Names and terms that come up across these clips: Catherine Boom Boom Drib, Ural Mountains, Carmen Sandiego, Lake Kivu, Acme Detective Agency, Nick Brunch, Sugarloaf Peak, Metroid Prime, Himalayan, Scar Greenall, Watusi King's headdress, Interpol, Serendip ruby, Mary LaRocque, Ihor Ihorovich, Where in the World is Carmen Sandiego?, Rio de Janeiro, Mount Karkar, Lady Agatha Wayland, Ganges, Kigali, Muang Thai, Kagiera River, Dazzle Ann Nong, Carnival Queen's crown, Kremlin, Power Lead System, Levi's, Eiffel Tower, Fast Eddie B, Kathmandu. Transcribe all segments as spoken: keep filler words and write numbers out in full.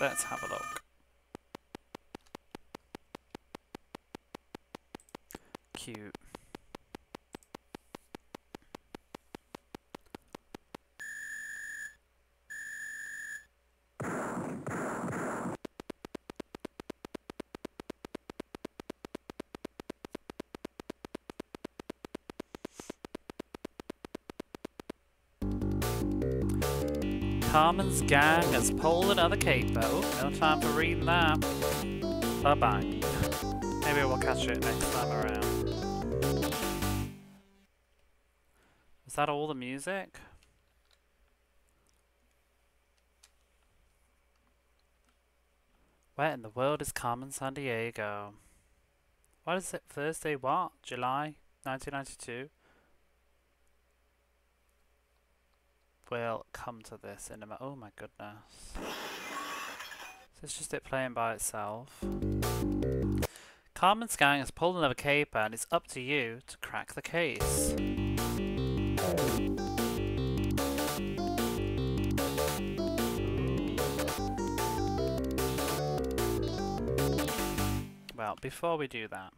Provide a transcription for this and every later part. Let's have a look. Cute. Carmen's gang has pulled another caper. Oh, no time for reading that. Bye-bye. Maybe we'll catch it next time around. Is that all the music? Where in the world is Carmen Sandiego? What is it? Thursday what? July nineteen ninety-two? We'll come to this in a minute. Oh my goodness. So it's just it playing by itself. Carmen's gang has pulled another caper and it's up to you to crack the case. Well, before we do that,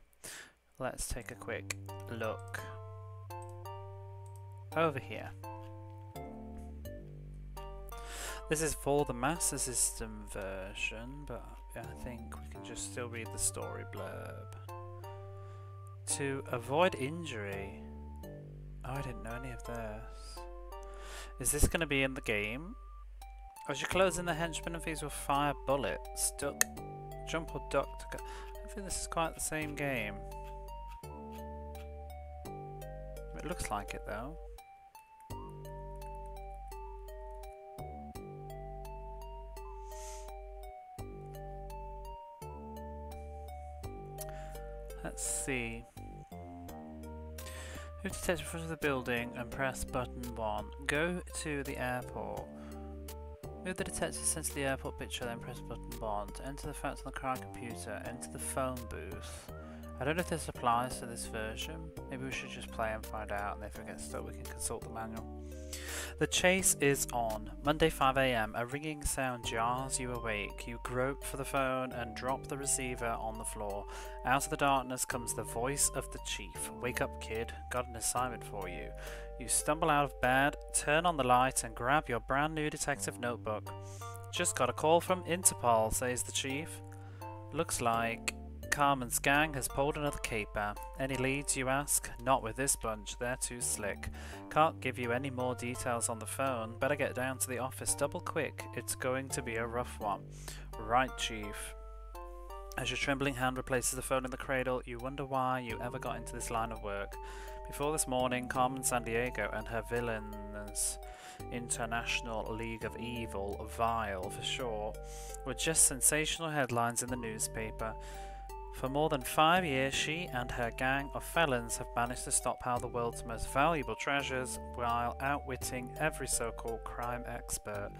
let's take a quick look over here. This is for the Master System version, but I think we can just still read the story blurb. To avoid injury. Oh, I didn't know any of this. Is this going to be in the game? As you close in, the henchmen and thieves will fire bullets. Duck, jump or duck to go. I don't think this is quite the same game. It looks like it though. Let's see. Move to touch in front of the building and press button one. Go to the airport. Move the detective into the airport picture, then press button one. To enter the facts on the crime computer, enter the phone booth. I don't know if this applies to this version. Maybe we should just play and find out, and if we get stuck we can consult the manual. The chase is on. Monday five A M, a ringing sound jars you awake. You grope for the phone and drop the receiver on the floor. Out of the darkness comes the voice of the chief. Wake up, kid. Got an assignment for you. You stumble out of bed, turn on the light and grab your brand new detective notebook. Just got a call from Interpol, says the chief. Looks like Carmen's gang has pulled another caper. Any leads, you ask? Not with this bunch, they're too slick. Can't give you any more details on the phone. Better get down to the office double quick. It's going to be a rough one. Right, chief. As your trembling hand replaces the phone in the cradle, you wonder why you ever got into this line of work. Before this morning, Carmen Sandiego and her villains, International League of Evil, Vile for short, were just sensational headlines in the newspaper. For more than five years, she and her gang of felons have managed to stockpile the world's most valuable treasures while outwitting every so-called crime expert.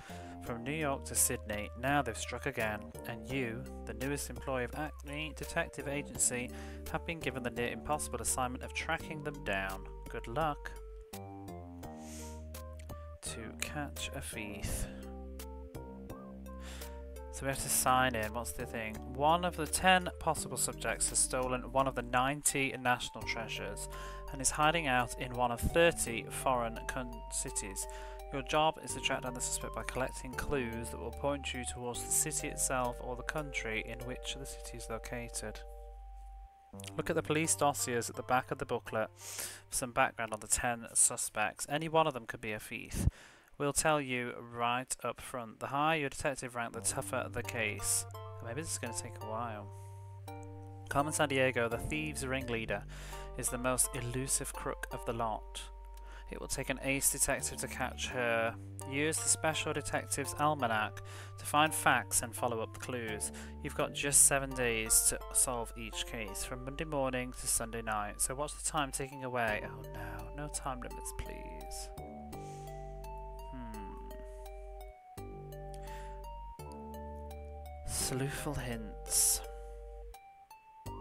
From New York to Sydney, now they've struck again. And you, the newest employee of Acme Detective Agency, have been given the near-impossible assignment of tracking them down. Good luck. To catch a thief. So we have to sign in. What's the thing? One of the ten possible subjects has stolen one of the ninety national treasures and is hiding out in one of thirty foreign cities. Your job is to track down the suspect by collecting clues that will point you towards the city itself or the country in which the city is located. Look at the police dossiers at the back of the booklet for some background on the ten suspects. Any one of them could be a thief. We'll tell you right up front. The higher your detective rank, the tougher the case. Maybe this is going to take a while. Carmen Sandiego, the thieves' ringleader, is the most elusive crook of the lot. It will take an ace detective to catch her. Use the Special Detective's Almanac to find facts and follow up the clues. You've got just seven days to solve each case, from Monday morning to Sunday night. So what's the time taking away? Oh no, no time limits, please. Sleuthful hints. I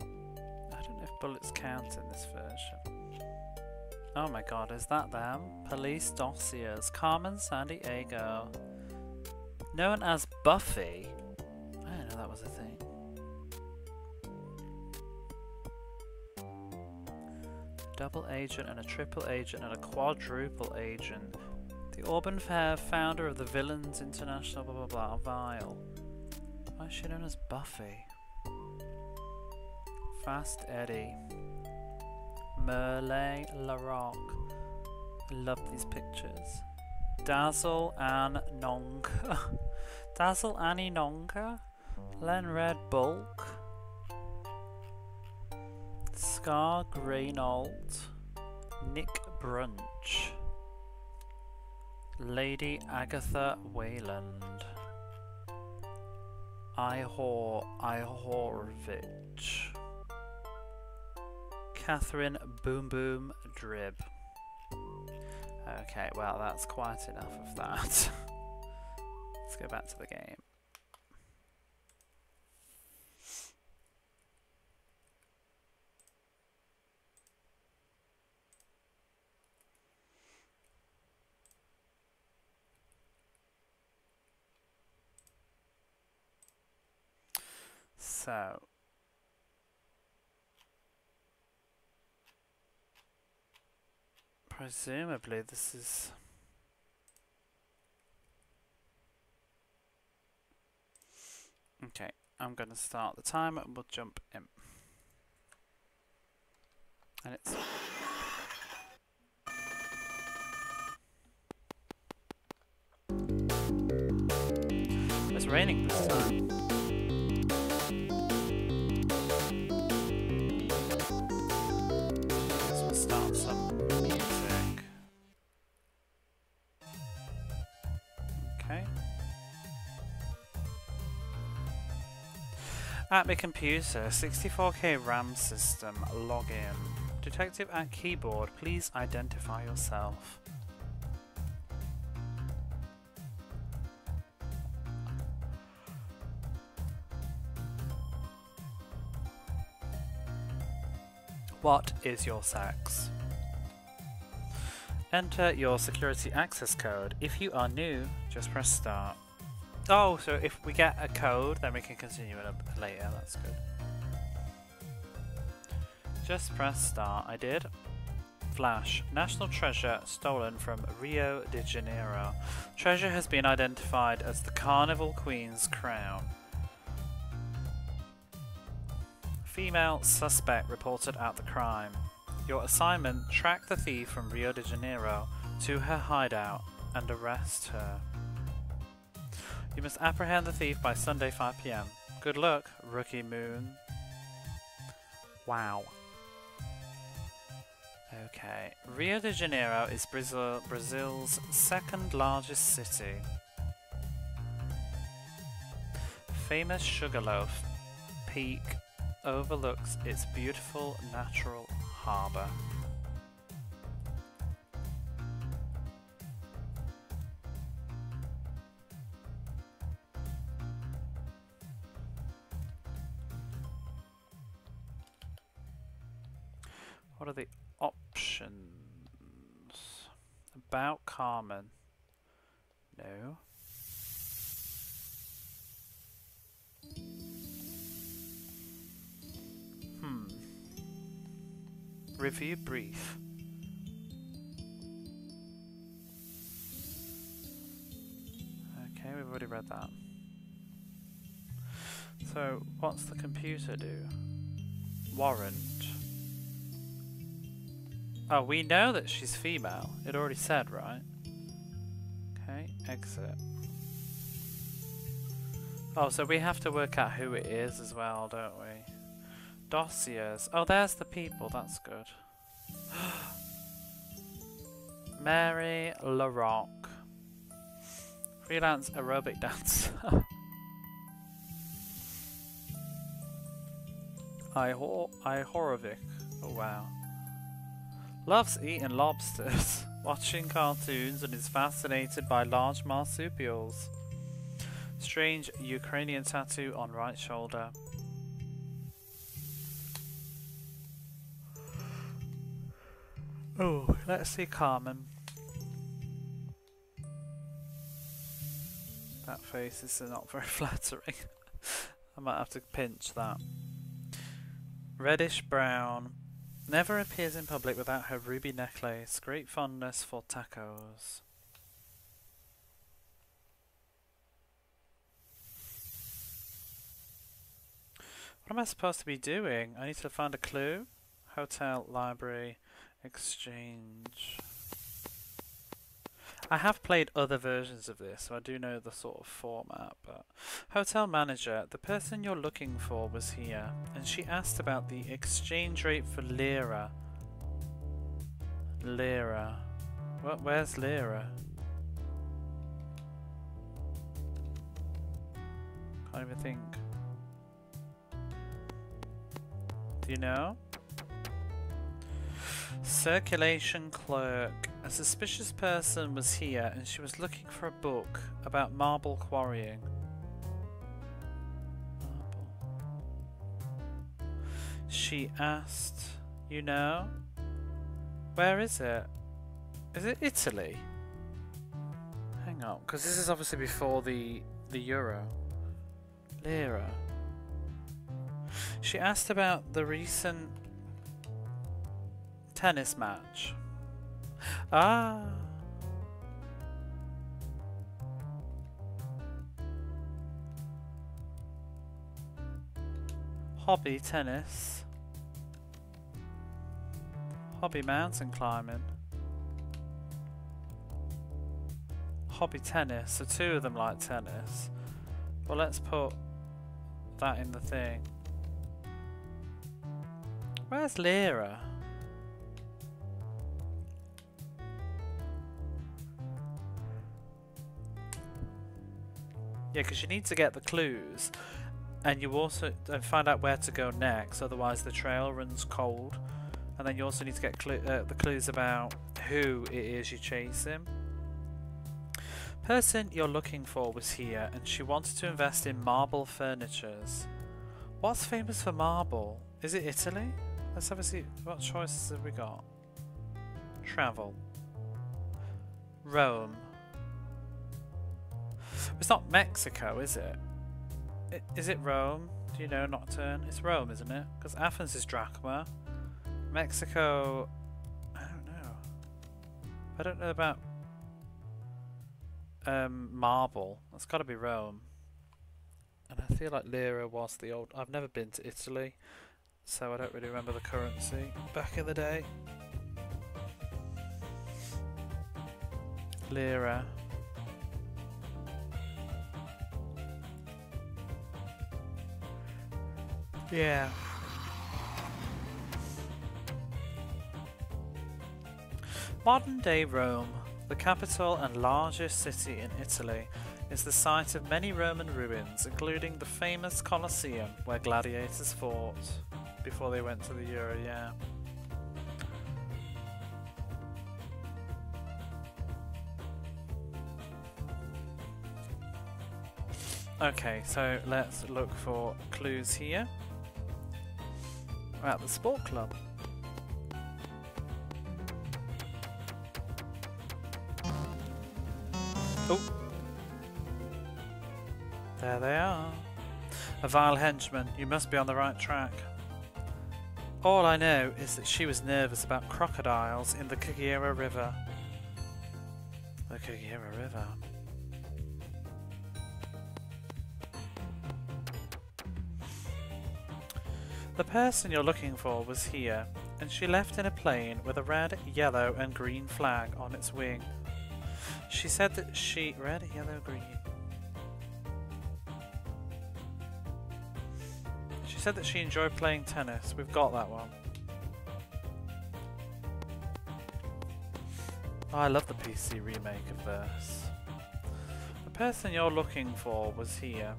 don't know if bullets count in this version. Oh my god, is that them? Police dossiers. Carmen Sandiego. Known as Buffy. I didn't know that was a thing. Double agent and a triple agent and a quadruple agent. The Auburn Fair founder of the Villains International blah blah blah Vile. Why is she known as Buffy? Fast Eddie. Mary LaRocque. I love these pictures. Dazzle Ann Nong. Dazzle Annie Nonga. Len Red Bulk. Scar Greenall. Nick Brunch. Lady Agatha Wayland. Ihor Ihorovich. Catherine Boom Boom Drib. Okay, well that's quite enough of that. Let's go back to the game. So presumably this is okay. I'm going to start the timer and we'll jump in. And it's it's raining this time. So we'll start some music. Okay. Acme computer, sixty-four K RAM system, login. Detective at keyboard, please identify yourself. What is your sex? Enter your security access code. If you are new, just press start. Oh, so if we get a code, then we can continue it up later, that's good. Just press start, I did. Flash. National treasure stolen from Rio de Janeiro. Treasure has been identified as the Carnival Queen's crown. Female suspect reported at the crime. Your assignment, track the thief from Rio de Janeiro to her hideout and arrest her. You must apprehend the thief by Sunday five P M. Good luck, Rookie Moon. Wow. Okay. Rio de Janeiro is Brazil, Brazil's second largest city. Famous Sugarloaf Peak overlooks its beautiful natural harbour. What are the options? About Carmen? No. Hmm. Review brief. Okay, we've already read that. So, what's the computer do? Warrant. Oh, we know that she's female. It already said, right? Okay, exit. Oh, so we have to work out who it is as well, don't we? Dossiers. Oh, there's the people. That's good. Mary LaRocque. Freelance aerobic dancer. Ihor Ihorovich. Oh, wow. Loves eating lobsters, watching cartoons, and is fascinated by large marsupials. Strange Ukrainian tattoo on right shoulder. Oh, let's see Carmen. That face is not very flattering. I might have to pinch that. Reddish brown. Never appears in public without her ruby necklace. Great fondness for tacos. What am I supposed to be doing? I need to find a clue. Hotel, library, exchange. I have played other versions of this, so I do know the sort of format, but... Hotel manager, the person you're looking for was here, and she asked about the exchange rate for lira. Lira. What? Where's lira? Can't even think. Do you know? Circulation clerk. A suspicious person was here and she was looking for a book about marble quarrying. Marble. She asked, you know? Where is it? Is it Italy? Hang on, because this is obviously before the, the euro. Lira. She asked about the recent tennis match. Ah. Hobby tennis. Hobby mountain climbing. Hobby tennis. So two of them like tennis. Well, let's put that in the thing. Where's lira? Yeah, because you need to get the clues, and you also and find out where to go next. Otherwise, the trail runs cold, and then you also need to get clu uh, the clues about who it is you're chasing. Person you're looking for was here, and she wanted to invest in marble furnitures. What's famous for marble? Is it Italy? Let's have a see. What choices have we got? Travel. Rome. It's not Mexico, is it? it? Is it Rome? Do you know Nocturne? It's Rome, isn't it? Because Athens is drachma. Mexico... I don't know. I don't know about... Um, marble. That's got to be Rome. And I feel like lira was the old... I've never been to Italy, so I don't really remember the currency back in the day. Lira. Yeah. Modern day Rome, the capital and largest city in Italy, is the site of many Roman ruins, including the famous Colosseum where gladiators fought before they went to the Euro, yeah. Okay, so let's look for clues here. At the sport club. Oh, there they are. A vile henchman. You must be on the right track. All I know is that she was nervous about crocodiles in the Kagiera River. The Kagiera River. The person you're looking for was here, and she left in a plane with a red, yellow and green flag on its wing. She said that she... red, yellow, green. She said that she enjoyed playing tennis. We've got that one. Oh, I love the P C remake of this. The person you're looking for was here.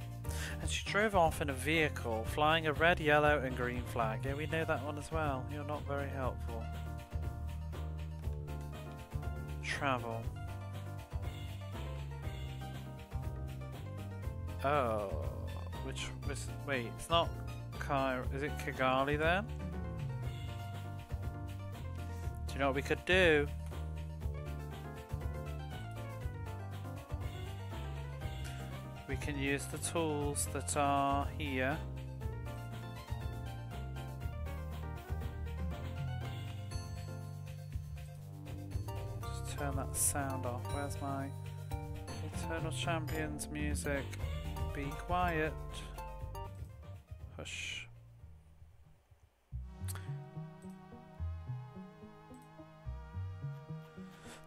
And she drove off in a vehicle flying a red, yellow and green flag. Yeah, we know that one as well. You're not very helpful. Travel. Oh, which was... wait, it's not Cairo. Is it Kigali then? Do you know what we could do? We can use the tools that are here. Just turn that sound off. Where's my Eternal Champions music? Be quiet. Hush.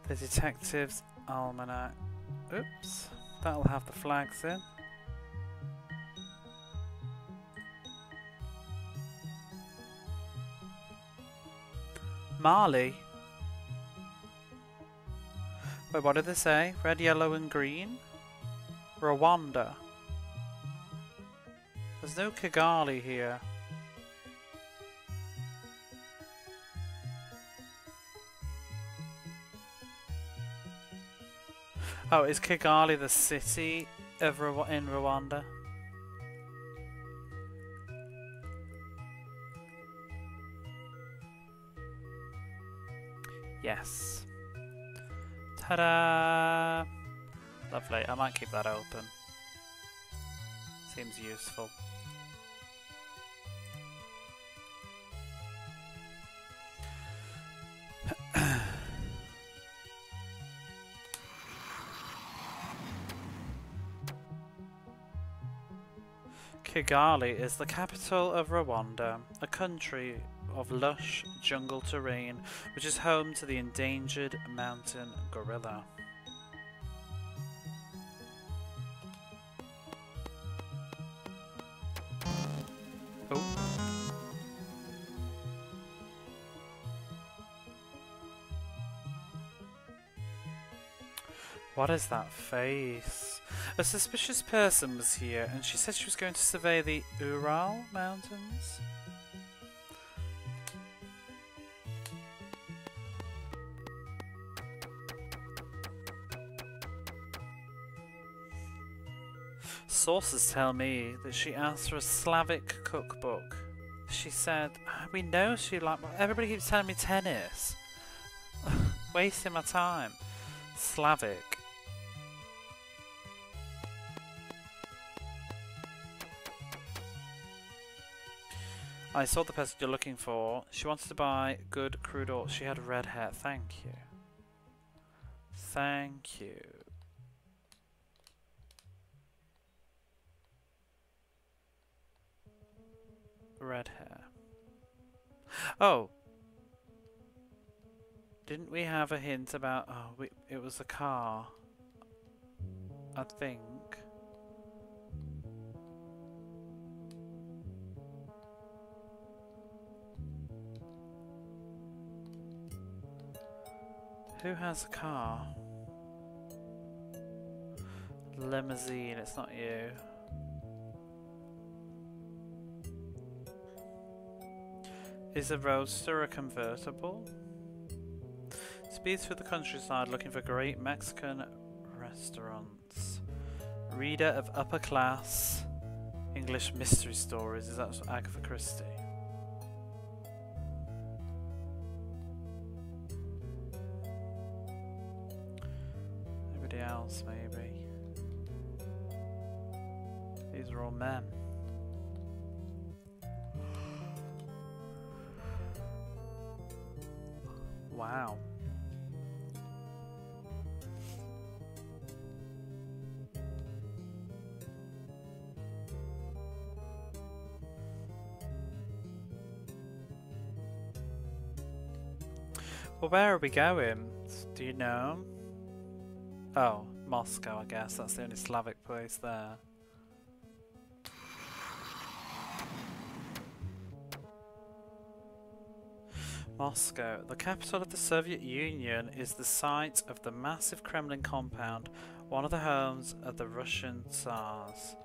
The Detective's Almanac. Oops. That'll have the flags in. Marley? Wait, what did they say? Red, yellow and green? Rwanda. There's no Kigali here. Oh, is Kigali the city of Rw- in Rwanda? Yes. Ta-da! Lovely. I might keep that open. Seems useful. Kigali is the capital of Rwanda, a country of lush jungle terrain, which is home to the endangered mountain gorilla. Oh. What is that face? A suspicious person was here, and she said she was going to survey the Ural Mountains. Sources tell me that she asked for a Slavic cookbook. She said, we know she liked... Everybody keeps telling me tennis. Wasting my time. Slavic. I saw the person you're looking for. She wanted to buy good crude oil. She had red hair. Thank you. Thank you. Red hair. Oh. Didn't we have a hint about... Oh, we, it was a car. I think. Who has a car? Limousine, it's not you. Is a roadster a convertible? Speeds through the countryside looking for great Mexican restaurants. Reader of upper class English mystery stories. Is that Agatha Christie? Else maybe. These are all men. Wow. Well, where are we going? Do you know? Oh, Moscow, I guess. That's the only Slavic place there. Moscow, the capital of the Soviet Union, is the site of the massive Kremlin compound, one of the homes of the Russian Tsars.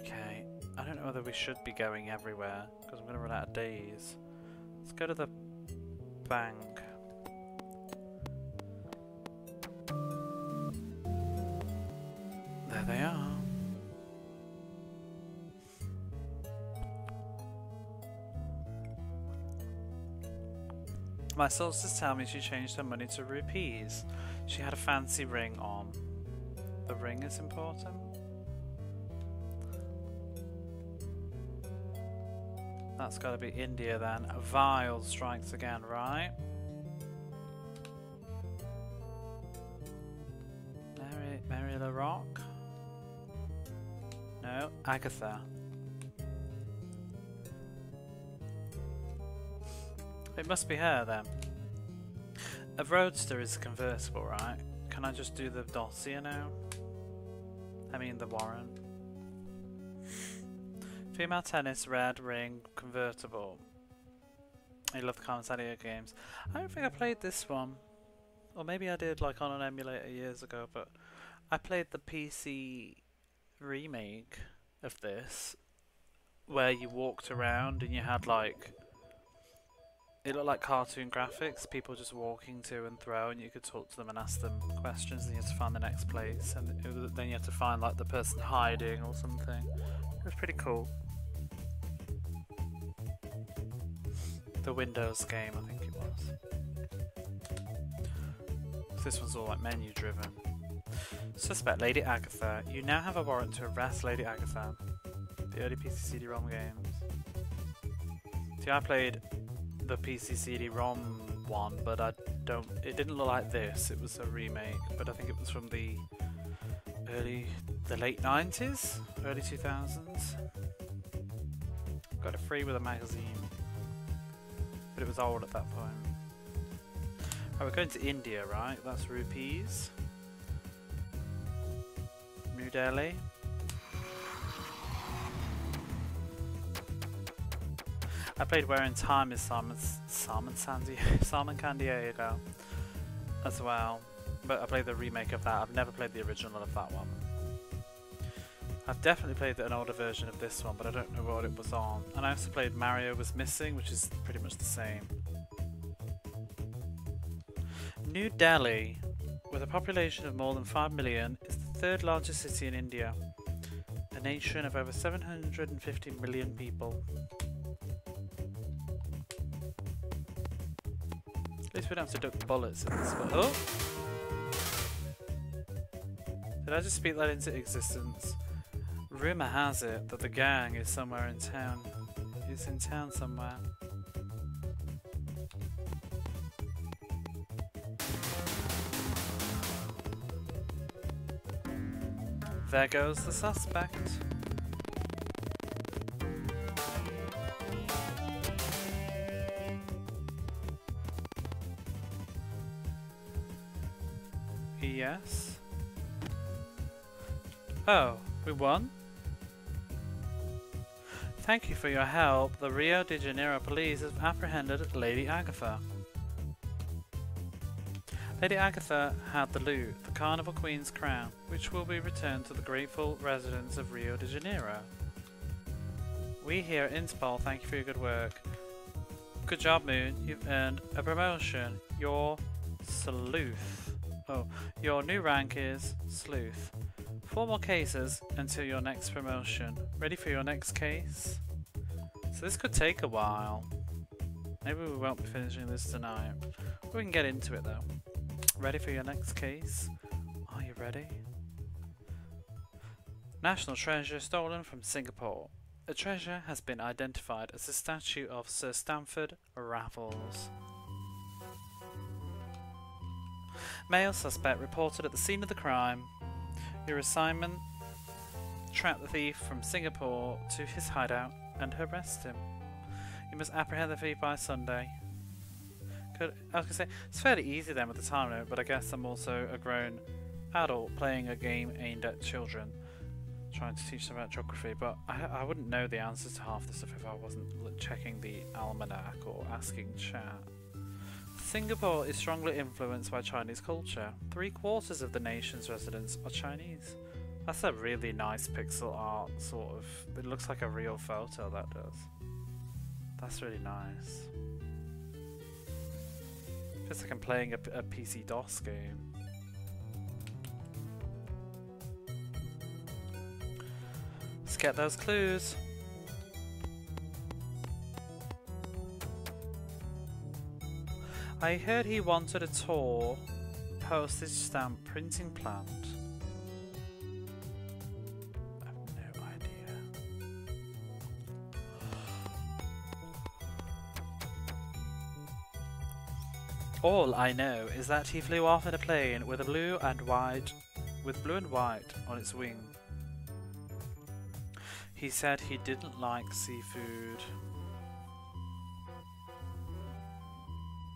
Okay, I don't know whether we should be going everywhere, because I'm going to run out of days. Let's go to the bank. There they are. My sources tell me she changed her money to rupees. She had a fancy ring on. The ring is important? That's gotta be India then. Vile strikes again, right? Mary, Mary LaRocque? No, Agatha. It must be her then. A roadster is convertible, right? Can I just do the dossier now? I mean the warrant. Female tennis, red, ring, convertible. I love the Carmen Sandiego games. I don't think I played this one. Or maybe I did like on an emulator years ago, but I played the P C remake of this where you walked around and you had like... It looked like cartoon graphics, people just walking to and fro, and you could talk to them and ask them questions, and you had to find the next place, and it was, then you had to find like the person hiding or something. It was pretty cool. The Windows game, I think it was. This one's all like menu driven. Suspect Lady Agatha. You now have a warrant to arrest Lady Agatha. The early P C C D ROM games. See, I played the P C C D ROM one, but I don't. It didn't look like this. It was a remake, but I think it was from the early, the late nineties, early two thousands. Got it free with a magazine, but it was old at that point. Oh, we're going to India, right? That's rupees. New Delhi. I played Where in Time is Carmen Sandiego as well, but I played the remake of that. I've never played the original of that one. I've definitely played an older version of this one, but I don't know what it was on. And I also played Mario Was Missing, which is pretty much the same. New Delhi, with a population of more than five million, is the third largest city in India, a nation of over seven hundred fifty million people. At least we don't have to duck bullets in this. Oh! Did I just speak that into existence? Rumour has it that the gang is somewhere in town. It's in town somewhere. There goes the suspect. Yes. Oh, we won? Thank you for your help. The Rio de Janeiro police have apprehended Lady Agatha. Lady Agatha had the loot, the Carnival Queen's crown, which will be returned to the grateful residents of Rio de Janeiro. We here at Interpol thank you for your good work. Good job, Moon. You've earned a promotion. Your sleuth. Oh, your new rank is Sleuth. Four more cases until your next promotion. Ready for your next case? So this could take a while. Maybe we won't be finishing this tonight. We can get into it though. Ready for your next case? Are you ready? National treasure stolen from Singapore. A treasure has been identified as the statue of Sir Stamford Raffles. Male suspect reported at the scene of the crime. Your assignment, trap the thief from Singapore to his hideout and arrest him. You must apprehend the thief by Sunday. Could, I was going to say, it's fairly easy then with the time limit, but I guess I'm also a grown adult playing a game aimed at children, trying to teach them about geography, but I, I wouldn't know the answers to half the stuff if I wasn't checking the almanac or asking chat. Singapore is strongly influenced by Chinese culture. Three quarters of the nation's residents are Chinese. That's a really nice pixel art sort of... It looks like a real photo, that does. That's really nice. Feels like I'm playing a, a P C DOS game. Let's get those clues. I heard he wanted a tour postage stamp printing plant. I have no idea. All I know is that he flew off in a plane with a blue and white with blue and white on its wing. He said he didn't like seafood.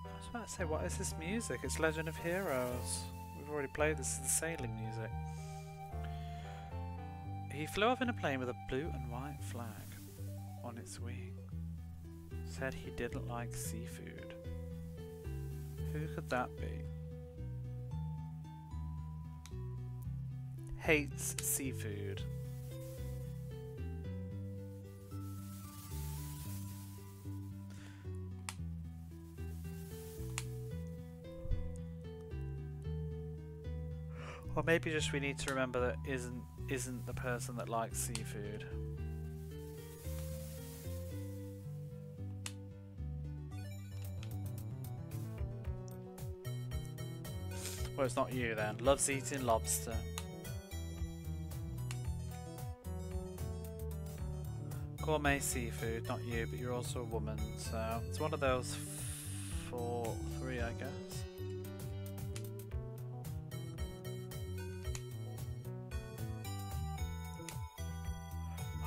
I was about to say, what is this music? It's Legend of Heroes. We've already played this. This is the sailing music. He flew off in a plane with a blue and white flag on its wing. Said he didn't like seafood. Who could that be? Hates seafood. Or maybe just we need to remember that isn't isn't the person that likes seafood. Well, it's not you then. Loves eating lobster. Gourmet seafood, not you, but you're also a woman, so it's one of those f four, three, I guess.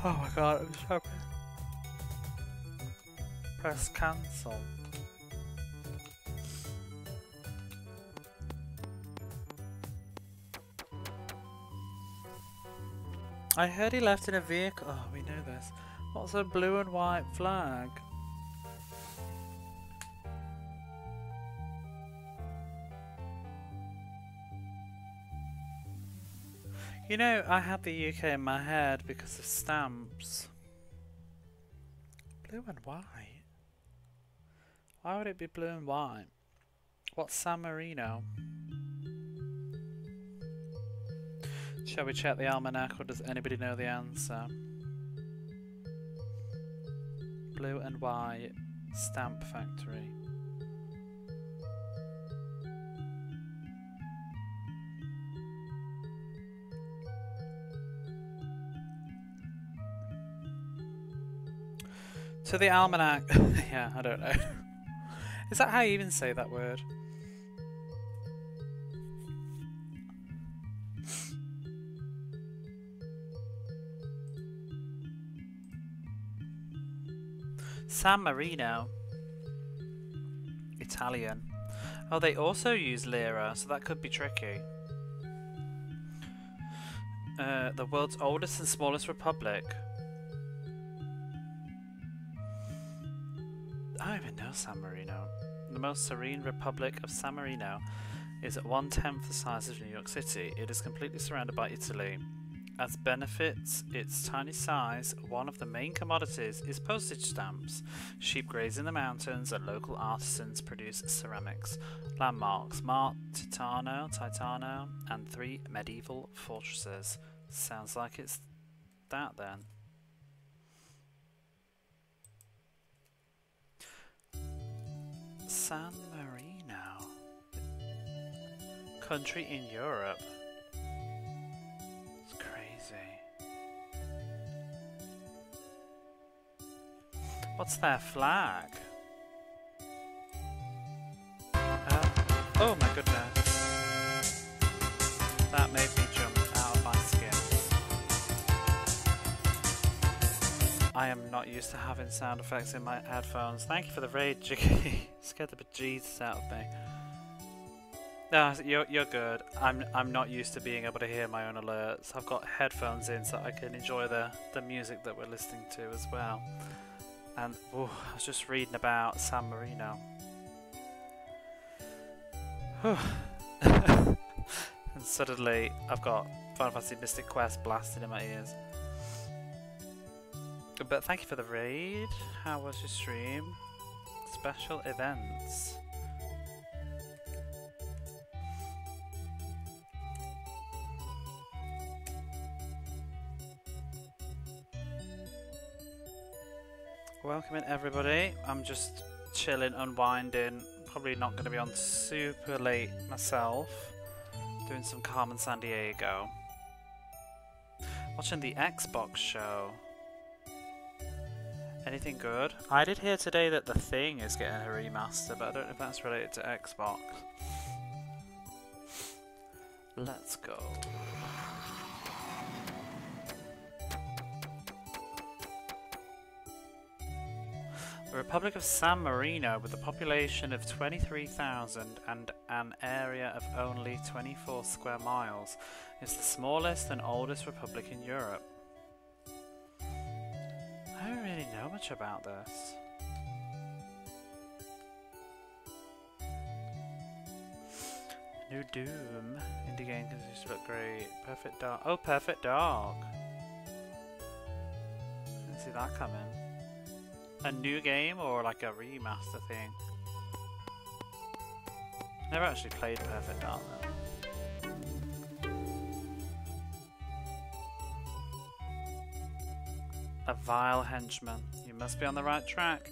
Oh my god, I'm so press cancel. I heard he left in a vehicle. Oh, we know this. What's a blue and white flag? You know, I had the U K in my head because of stamps. Blue and white? Why would it be blue and white? What's San Marino? Shall we check the almanac, or does anybody know the answer? Blue and white stamp factory. To the almanac. Yeah, I don't know. Is that how you even say that word? San Marino. Italian. Oh, they also use lira, so that could be tricky. Uh, the world's oldest and smallest republic. I don't even know San Marino. The most serene republic of San Marino is at one-tenth the size of New York City. It is completely surrounded by Italy. As benefits its tiny size, one of the main commodities is postage stamps. Sheep graze in the mountains and local artisans produce ceramics. Landmarks: Mart Titano, Titano, and three medieval fortresses. Sounds like it's that then. San Marino. Country in Europe. What's their flag? Uh, oh my goodness. That made me jump out of my skin. I am not used to having sound effects in my headphones. Thank you for the raid, Jiggy. Scared the bejesus out of me. No, you're, you're good. I'm, I'm not used to being able to hear my own alerts. I've got headphones in so I can enjoy the, the music that we're listening to as well. And oh, I was just reading about San Marino. And suddenly I've got Final Fantasy Mystic Quest blasting in my ears. But thank you for the raid. How was your stream? Special events. Welcome in everybody. I'm just chilling, unwinding, probably not going to be on super late myself. Doing some Carmen Sandiego. Watching the Xbox show. Anything good? I did hear today that The Thing is getting a remaster, but I don't know if that's related to Xbox. Let's go. The Republic of San Marino, with a population of twenty-three thousand and an area of only twenty-four square miles, is the smallest and oldest republic in Europe. I don't really know much about this. New Doom. Indie game continues to look great. Perfect Dark. Oh, Perfect Dark! Didn't see that coming. A new game or like a remaster thing? Never actually played Perfect Dark though. A vile henchman. You must be on the right track.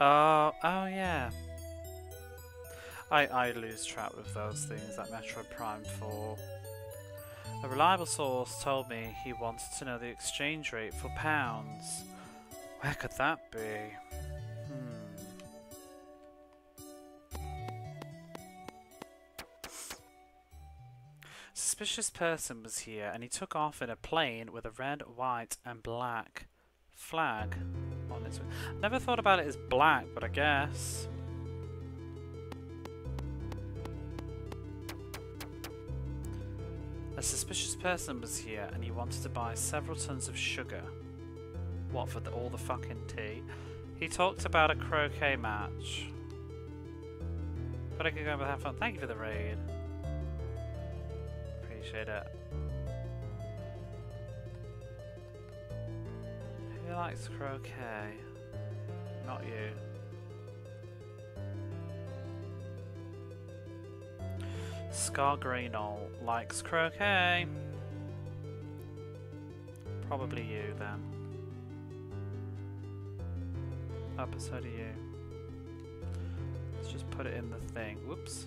Oh, oh yeah. I, I lose track with those things like Metroid Prime four. A reliable source told me he wanted to know the exchange rate for pounds. Where could that be? Hmm. Suspicious person was here and he took off in a plane with a red, white and black flag on his wing. Never thought about it as black, but I guess. A suspicious person was here and he wanted to buy several tons of sugar. What, for the, all the fucking tea? He talked about a croquet match. But I could go and have fun. Thank you for the raid. Appreciate it. Who likes croquet? Not you. Scar Greenall likes croquet. Probably you then. Episode of you. Let's just put it in the thing. Whoops.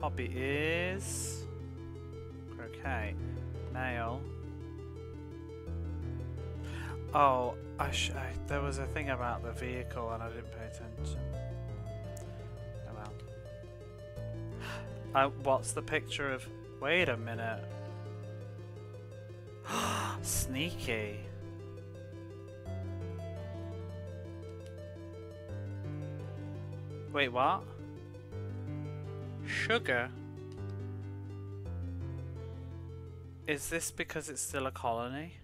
Hobby is croquet. Nail. Oh, I sh I, there was a thing about the vehicle and I didn't pay attention. Oh well. I, what's the picture of? Wait a minute. Sneaky. Wait, what? Sugar? Is this because it's still a colony?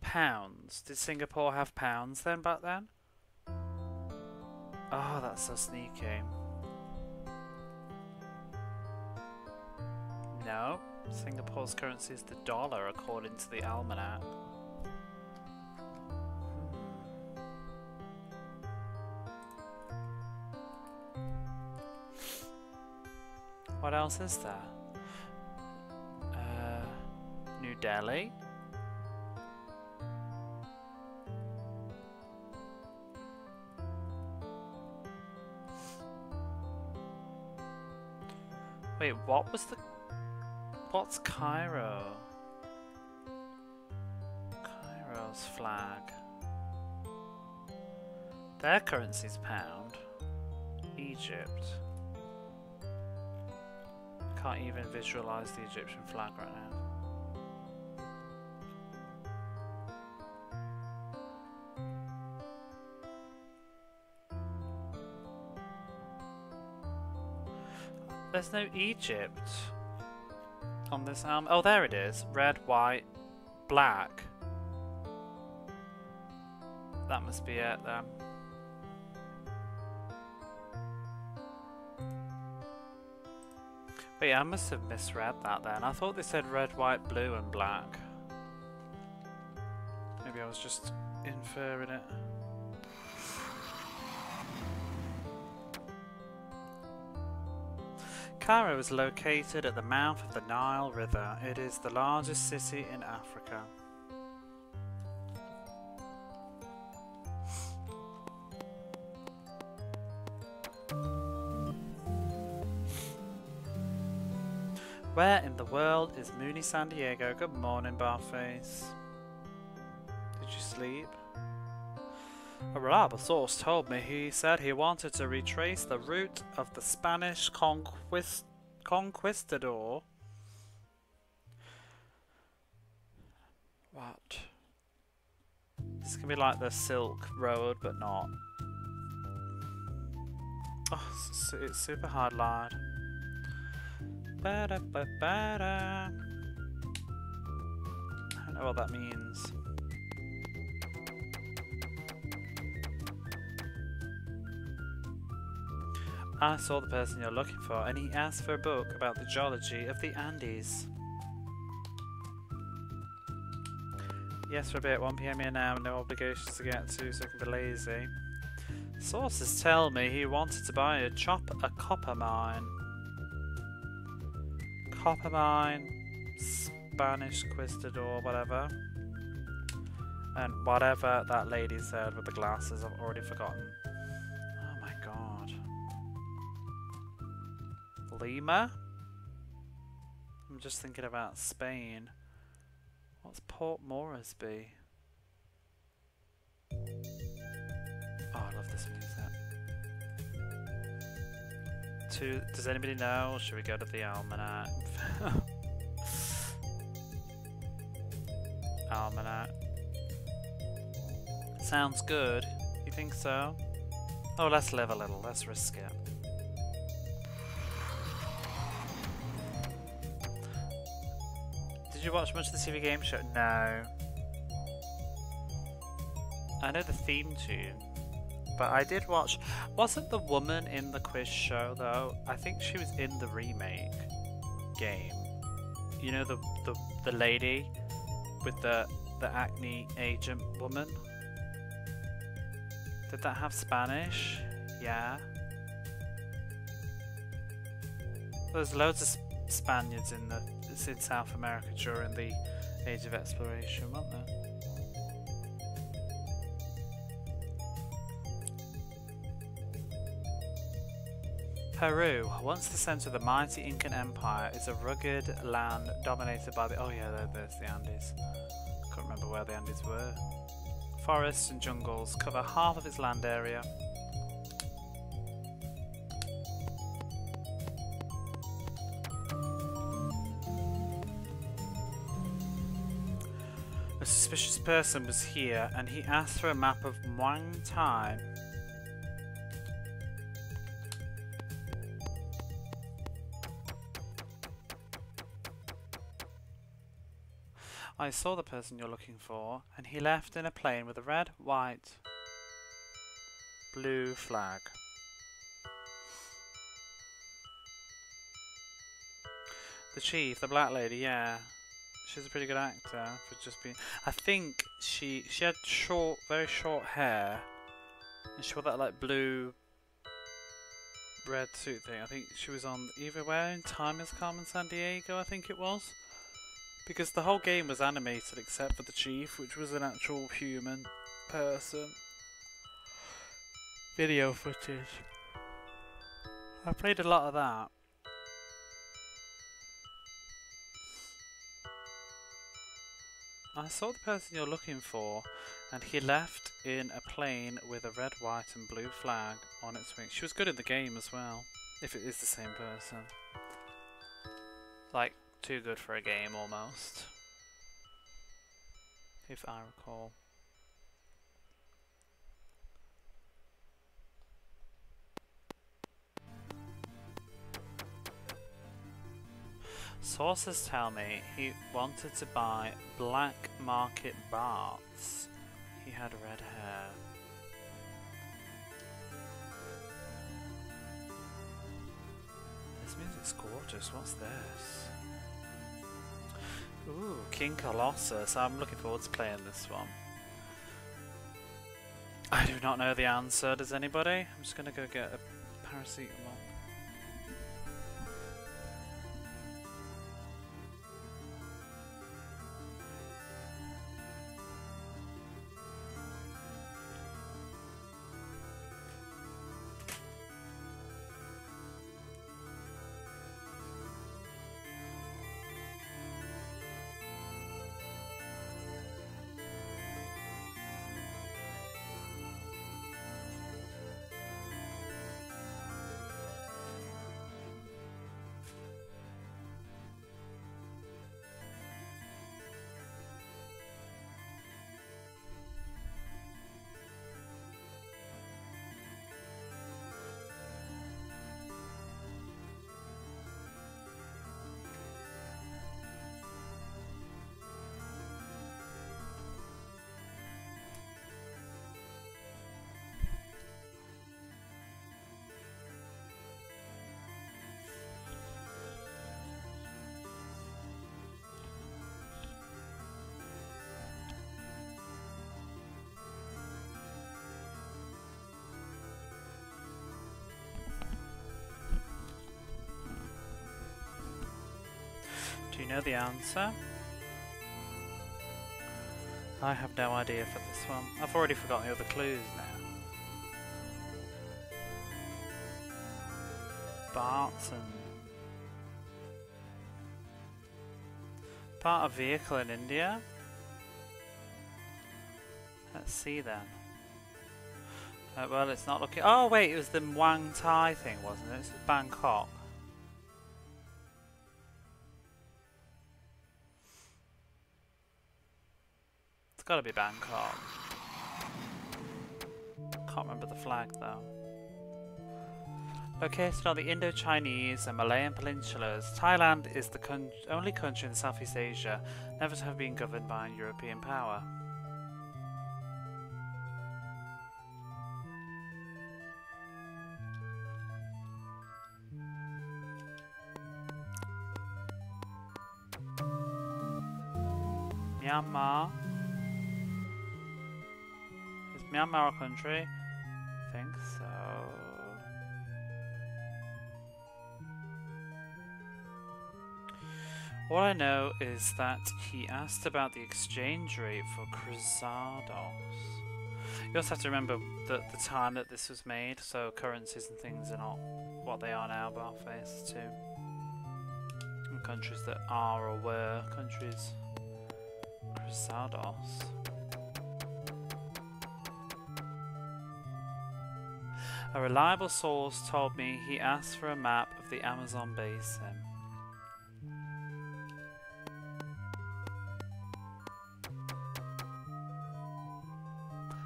Pounds. Did Singapore have pounds then back then? Oh, that's so sneaky. No, Singapore's currency is the dollar according to the almanac. What else is there? Uh, New Delhi? Wait, what was the... What's Cairo? Cairo's flag. Their currency's pound. Egypt. I can't even visualize the Egyptian flag right now. There's no Egypt. On this arm. Oh, there it is. Red, white, black. That must be it then. Wait, I must have misread that then. I thought they said red, white, blue and black. Maybe I was just inferring it. Kara is located at the mouth of the Nile River. It is the largest city in Africa. Where in the world is Mooney Sandiego? Good morning, Barface. Did you sleep? A reliable source told me he said he wanted to retrace the route of the Spanish conquist conquistador. What? This can be like the Silk Road, but not. Oh, it's, it's super hard, lad. Ba-da-ba-ba-da. I don't know what that means. I saw the person you're looking for, and he asked for a book about the geology of the Andes. Yes, for a bit. one p m here now, no obligations to get to, so I can be lazy. Sources tell me he wanted to buy a chop a copper mine. Copper mine, Spanish conquistador, whatever. And whatever that lady said with the glasses, I've already forgotten. Lima? I'm just thinking about Spain. What's Port Moresby? Oh, I love this music. Two, does anybody know? Or should we go to the Almanac? Almanac. Sounds good. You think so? Oh, let's live a little. Let's risk it. Did you watch much of the T V game show? No. I know the theme tune, but I did watch... Wasn't the woman in the quiz show, though? I think she was in the remake game. You know, the the, the lady with the, the acne agent woman? Did that have Spanish? Yeah. There's loads of Spaniards in the... in South America during the Age of Exploration, weren't there? Peru, once the centre of the mighty Incan Empire, is a rugged land dominated by the... Oh yeah, there's the Andes. I can't remember where the Andes were. Forests and jungles cover half of its land area. Suspicious person was here, and he asked for a map of Muang Thai. I saw the person you're looking for, and he left in a plane with a red, white, blue flag. The chief, the black lady, yeah. She's a pretty good actor for just being... I think she she had short, very short hair, and she wore that like blue, red suit thing. I think she was on either Where in Time as Carmen Sandiego, I think it was, because the whole game was animated except for the chief, which was an actual human person. Video footage. I played a lot of that. I saw the person you're looking for, and he left in a plane with a red, white and blue flag on its wings. She was good at the game as well, if it is the same person. Like, too good for a game, almost. If I recall. Sources tell me he wanted to buy black market barts. He had red hair. This music's gorgeous. What's this? Ooh, King Colossus. I'm looking forward to playing this one. I do not know the answer. Does anybody? I'm just going to go get a paracetamol. know the answer? I have no idea for this one. I've already forgotten the other clues now. Bartson. Part of vehicle in India? Let's see then. Uh, well, it's not looking... Oh, wait, it was the Muang Thai thing, wasn't it? It's Bangkok. It's got to be Bangkok. Can't remember the flag, though. Located on the Indo-Chinese and Malayan peninsulas, Thailand is the con only country in Southeast Asia never to have been governed by a European power. Myanmar. Is Myanmar a country? I think so. All I know is that he asked about the exchange rate for cruzados. You also have to remember that the time that this was made, so currencies and things are not what they are now, but I'll face too. And countries that are or were countries. Cruzados. A reliable source told me he asked for a map of the Amazon basin.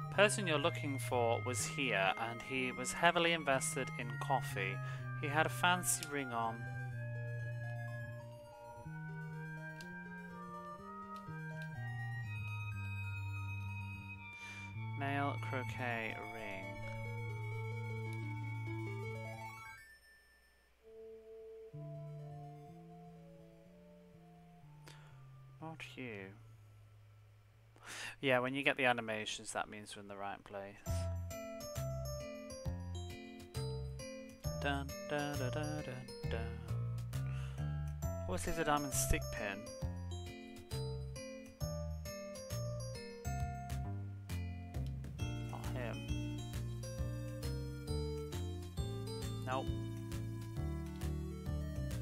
The person you're looking for was here, and he was heavily invested in coffee. He had a fancy ring on. Male croquet ring. Not you. Yeah, when you get the animations, that means we're in the right place. Dun, dun, dun, dun, dun, dun. What's this, a diamond stick pin? Nope.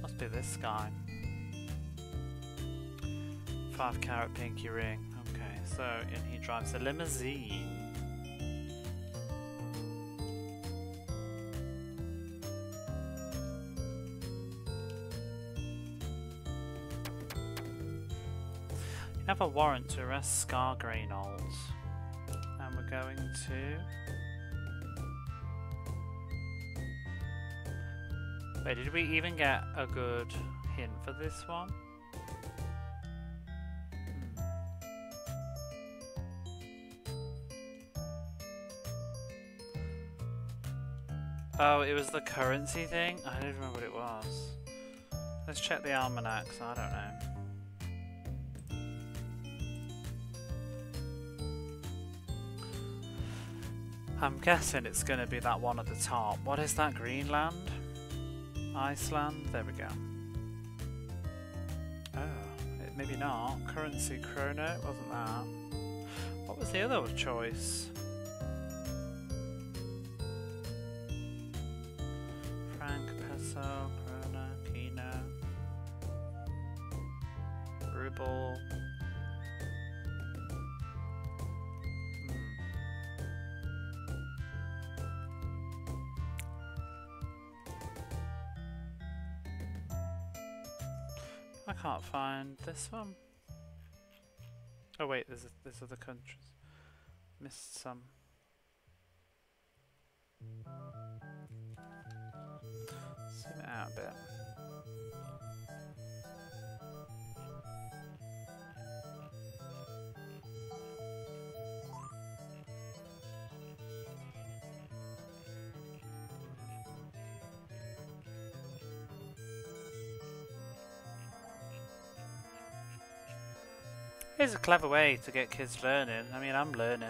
Must be this guy. Five carat pinky ring. Okay, so, and he drives a limousine. You have a warrant to arrest Scar Greenall. And we're going to... Wait, did we even get a good hint for this one? Oh, it was the currency thing? I don't remember what it was. Let's check the almanacs, I don't know. I'm guessing it's going to be that one at the top. What is that, Greenland? Iceland, there we go. Oh, it, maybe not. Currency, Krono, it wasn't that. What was the other choice? Frank, Peso, Krona, Kino, Ruble. Can't find this one. Oh wait, there's a, there's other countries. Missed some. Zoom it out a bit. It's a clever way to get kids learning. I mean, I'm learning.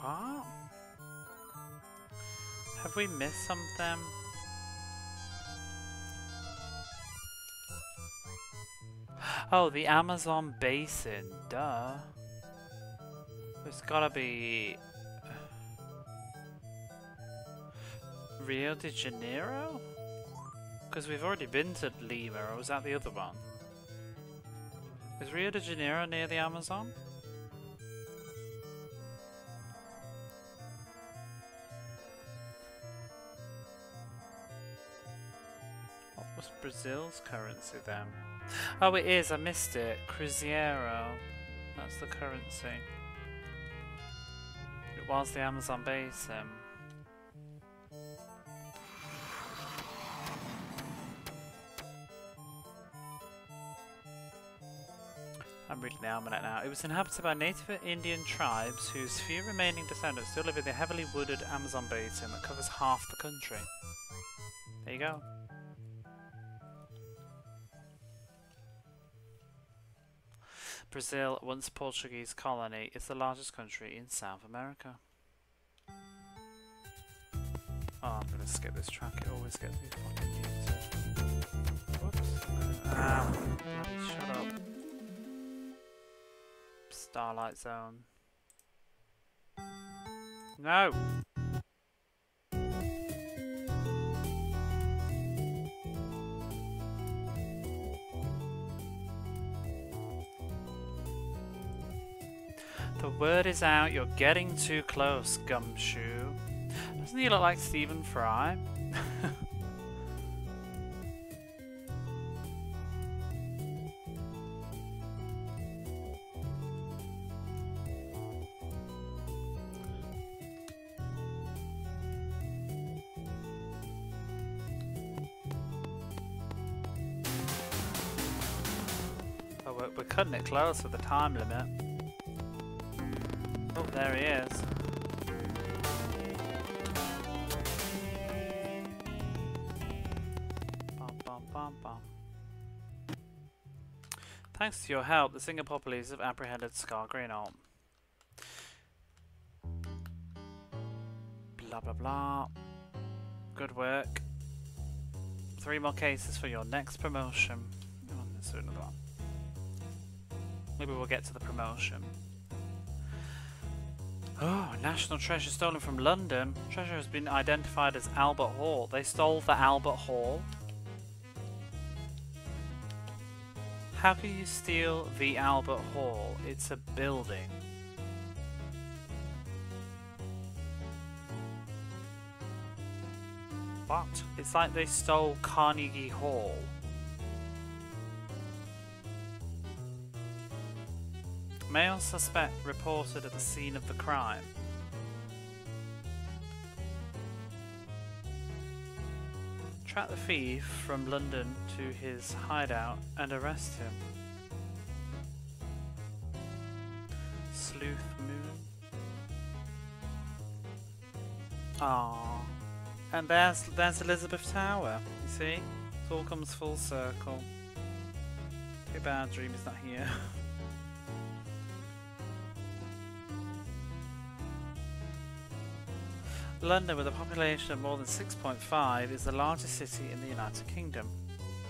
What? Have we missed something? Oh, the Amazon basin, duh. There's gotta be... Rio de Janeiro? Because we've already been to Lima, or was that the other one? Is Rio de Janeiro near the Amazon? What was Brazil's currency then? Oh, it is, I missed it. Cruzeiro. That's the currency. It was the Amazon basin. I'm reading the almanac now. It was inhabited by native Indian tribes whose few remaining descendants still live in the heavily wooded Amazon basin that covers half the country. There you go. Brazil, once a Portuguese colony, is the largest country in South America. Oh, I'm going to skip this track. It always gets me fucking muted. Whoops. Ow. Shut up. Starlight Zone. No! The word is out, you're getting too close, Gumshoe. Doesn't he look like Stephen Fry? Oh, we're, we're cutting it close with the time limit. Oh, there he is. Bum, bum, bum, bum. Thanks to your help, the Singapore police have apprehended Scar Greenall. Blah, blah, blah. Good work. Three more cases for your next promotion. Oh, let's do another one. Maybe we'll get to the promotion. Oh, national treasure stolen from London. Treasure has been identified as Albert Hall. They stole the Albert Hall. How can you steal the Albert Hall? It's a building. What? It's like they stole Carnegie Hall. Male suspect reported at the scene of the crime. Track the thief from London to his hideout and arrest him. Sleuth Moon. Aww. And there's, there's Elizabeth Tower, you see? It all comes full circle. Too bad Dream is not here. London, with a population of more than six point five, is the largest city in the United Kingdom.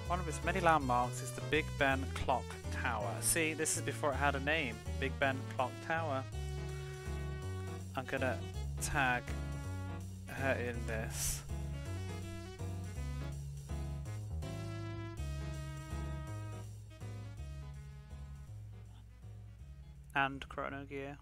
One of its many landmarks is the Big Ben Clock Tower. See, this is before it had a name. Big Ben Clock Tower. I'm gonna tag her in this. And Chrono Gear.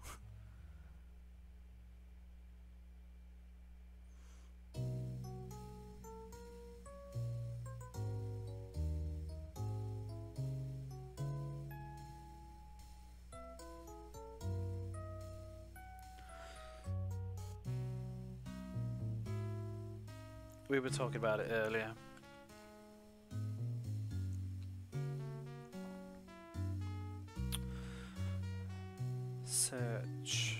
We were talking about it earlier. Search.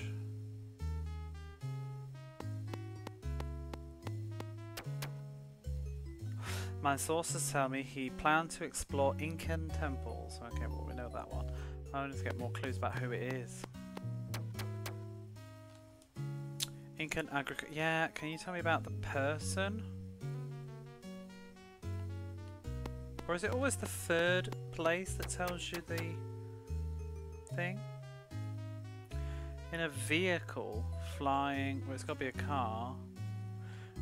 My sources tell me he planned to explore Incan temples. Okay, well, we know that one. I need to get more clues about who it is. Lincoln Agric... Yeah, can you tell me about the person? Or is it always the third place that tells you the thing? In a vehicle flying... Well, it's got to be a car.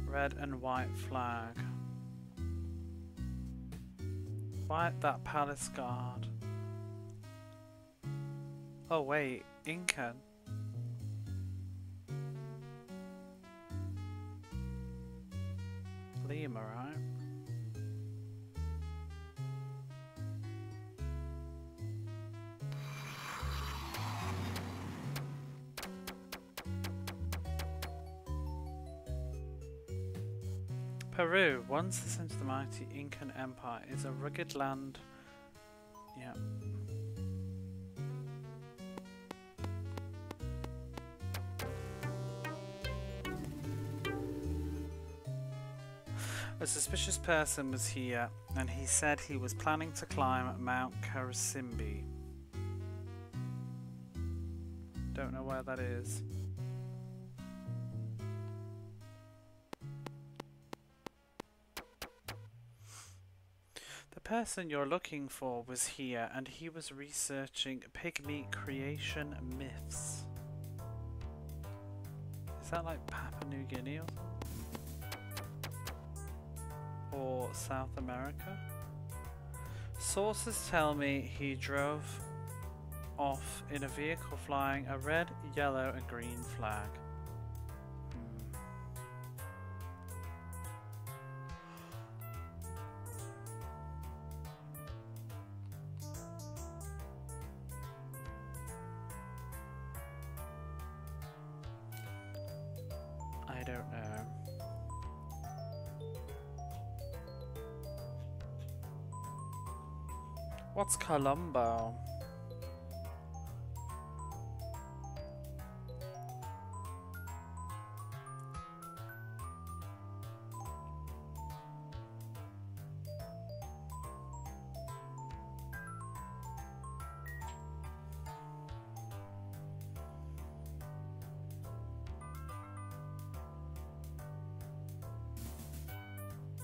Red and white flag. Fight that palace guard. Oh wait, Incan. Lima, right? Peru, once the centre of the mighty Incan Empire, is a rugged land. Yeah. A suspicious person was here, and he said he was planning to climb Mount Karisimbi. Don't know where that is. The person you're looking for was here, and he was researching pygmy creation myths. Is that like Papua New Guinea or something? Or South America? Sources tell me he drove off in a vehicle flying a red, yellow and green flag. What's Colombo?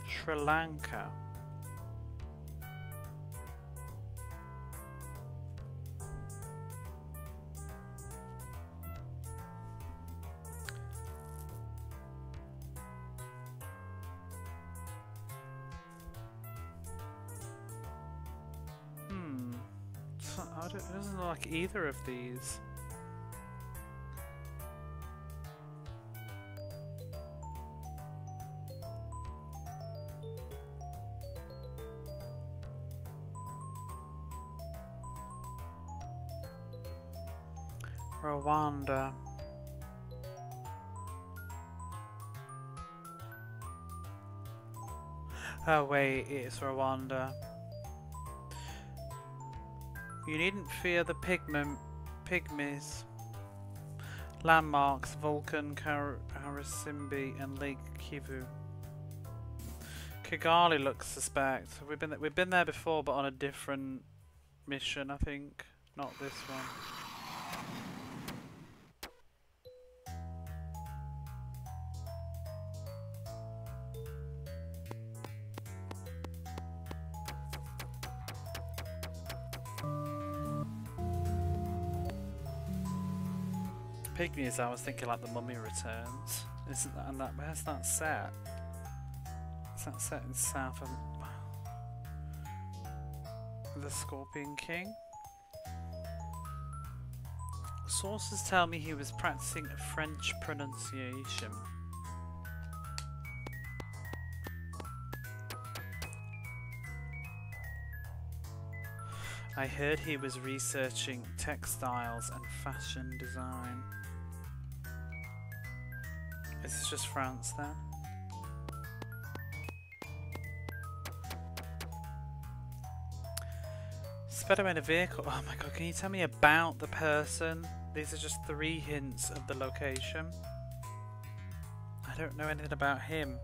Sri Lanka. It doesn't look like either of these. Rwanda. Oh wait, it's Rwanda. You needn't fear the pigmen, pygmies. Landmarks, Vulcan, Karisimbi and Lake Kivu. Kigali looks suspect. We've been, we've been there before, but on a different mission, I think. Not this one. Pygmies, I was thinking like The Mummy Returns. Isn't that, and that, where's that set? Is that set in South of The Scorpion King? Sources tell me he was practicing French pronunciation. I heard he was researching textiles and fashion design. Is this just France then? Sped him in a vehicle. Oh my god, can you tell me about the person? These are just three hints of the location. I don't know anything about him.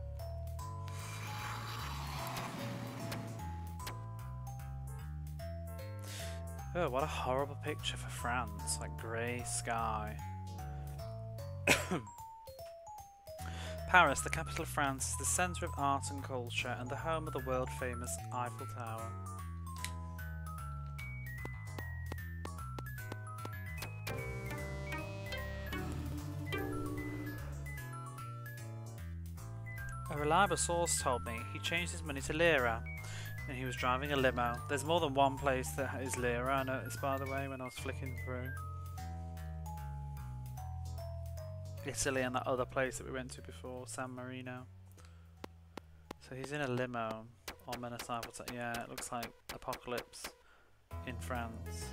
Oh, what a horrible picture for France. Like grey sky. Paris, the capital of France, is the centre of art and culture and the home of the world-famous Eiffel Tower. A reliable source told me he changed his money to lira and he was driving a limo. There's more than one place that is lira, I noticed, by the way, when I was flicking through. Italy and that other place that we went to before, San Marino. So he's in a limo on motorcycle. Yeah, it looks like apocalypse in France.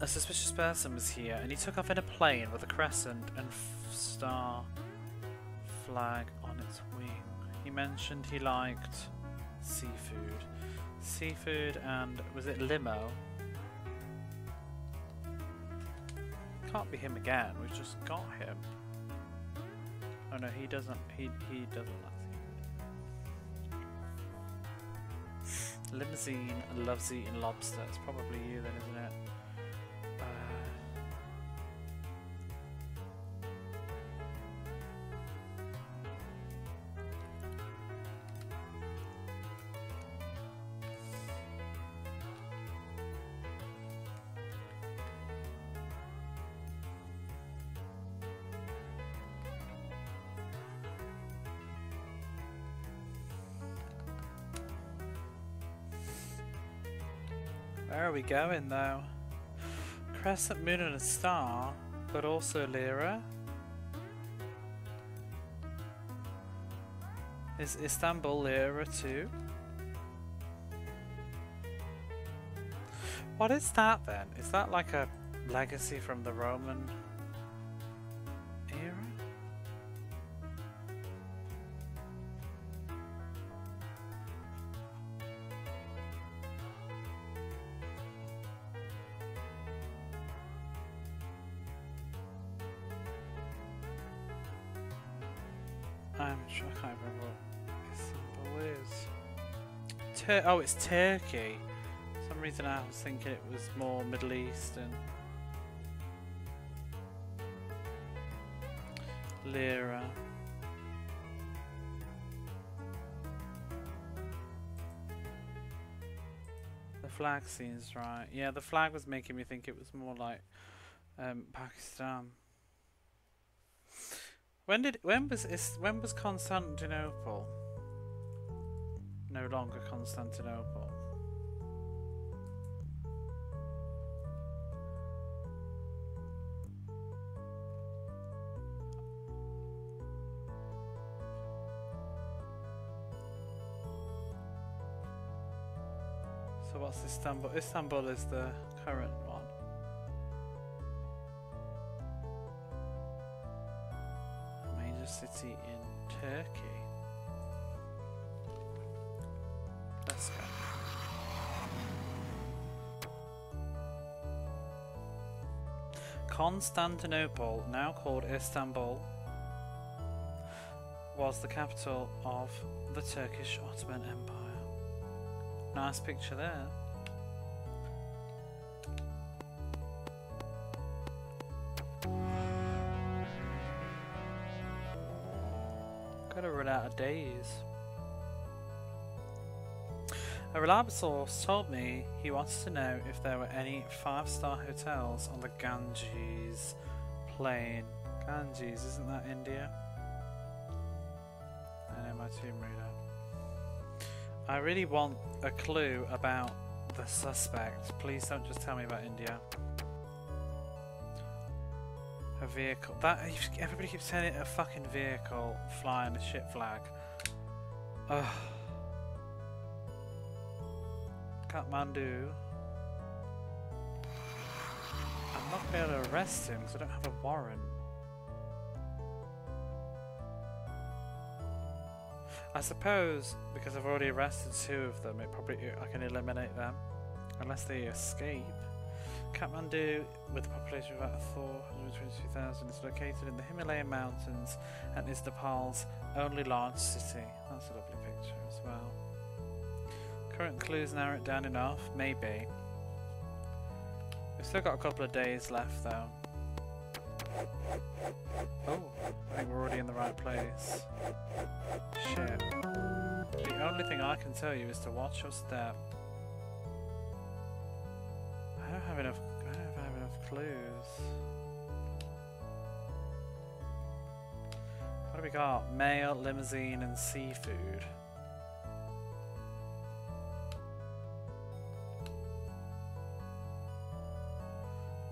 A suspicious person was here and he took off in a plane with a crescent and star flag on its wing. He mentioned he liked seafood. Seafood and was it limo? Can't be him again, we've just got him. Oh no, he doesn't he he doesn't like seafood. Limousine loves eating lobster. It's probably you then, isn't it? Where are we going though? Crescent moon and a star, but also lira? Is Istanbul lira too? What is that then? Is that like a legacy from the Roman era? Oh, it's Turkey. For some reason I was thinking it was more Middle Eastern. Lira. The flag seems right. Yeah, the flag was making me think it was more like um, Pakistan. When did when was when was Constantinople? No longer Constantinople. So what's Istanbul? Istanbul is the current one. A major city in Turkey. Constantinople, now called Istanbul, was the capital of the Turkish Ottoman Empire. Nice picture there. Gotta run out of days. A reliable source told me he wanted to know if there were any five-star hotels on the Ganges plain. Ganges, isn't that India? I know my Tomb Raider. I really want a clue about the suspect. Please don't just tell me about India. A vehicle. That everybody keeps saying it, a fucking vehicle flying a shit flag. Ugh. Kathmandu. I'm not going to be able to arrest him because I don't have a warrant. I suppose because I've already arrested two of them, it probably I can eliminate them unless they escape. Kathmandu, with a population of about four hundred twenty-two thousand, is located in the Himalayan mountains and is Nepal's only large city. That's a lovely picture as well. Current clues narrow it down enough, maybe. We've still got a couple of days left though. Oh, I think we're already in the right place. Shit. The only thing I can tell you is to watch your step. I don't have enough. I don't have enough clues. What do we got? Mail, limousine, and seafood.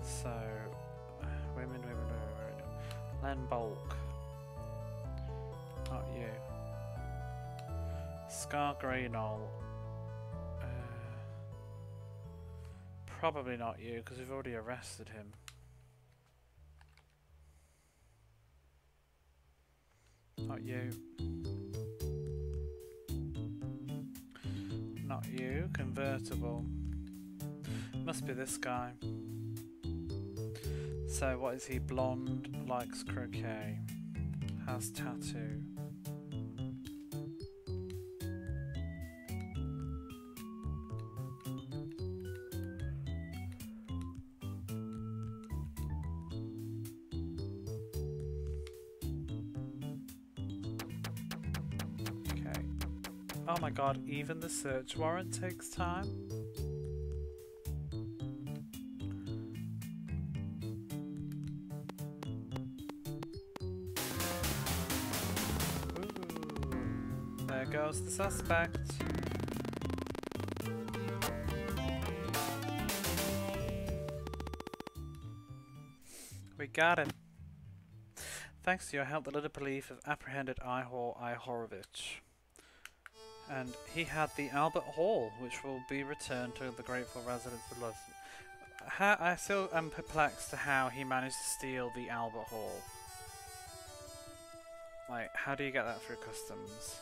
So, women, women, women, women. Land bulk. Not you. Scar Greenall. Uh, probably not you, because we've already arrested him. Not you. Not you. Convertible. Must be this guy. So what is he? Blonde, likes croquet, has tattoo. Okay. Oh my god, even the search warrant takes time? The suspect. We got him. Thanks to your help, the little police have apprehended Ihor Ihorovich. And he had the Albert Hall, which will be returned to the grateful residents of London. How, I still am perplexed to how he managed to steal the Albert Hall. Like, how do you get that through customs?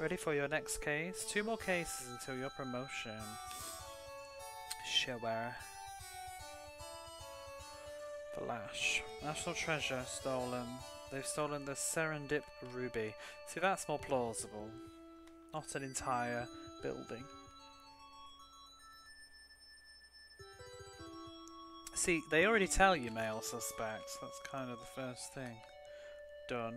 Ready for your next case? Two more cases until your promotion. Sure. The Lash. National treasure stolen. They've stolen the Serendip ruby. See, that's more plausible. Not an entire building. See, they already tell you male suspects. That's kind of the first thing. Done.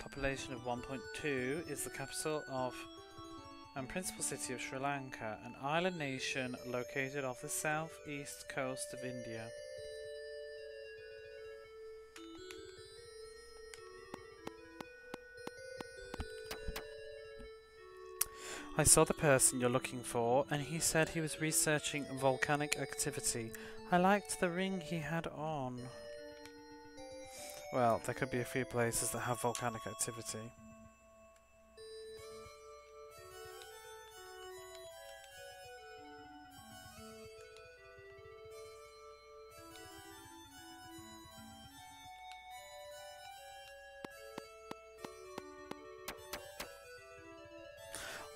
Population of one point two is the capital of and principal city of Sri Lanka, an island nation located off the southeast coast of India. I saw the person you're looking for, and he said he was researching volcanic activity. I liked the ring he had on. Well, there could be a few places that have volcanic activity.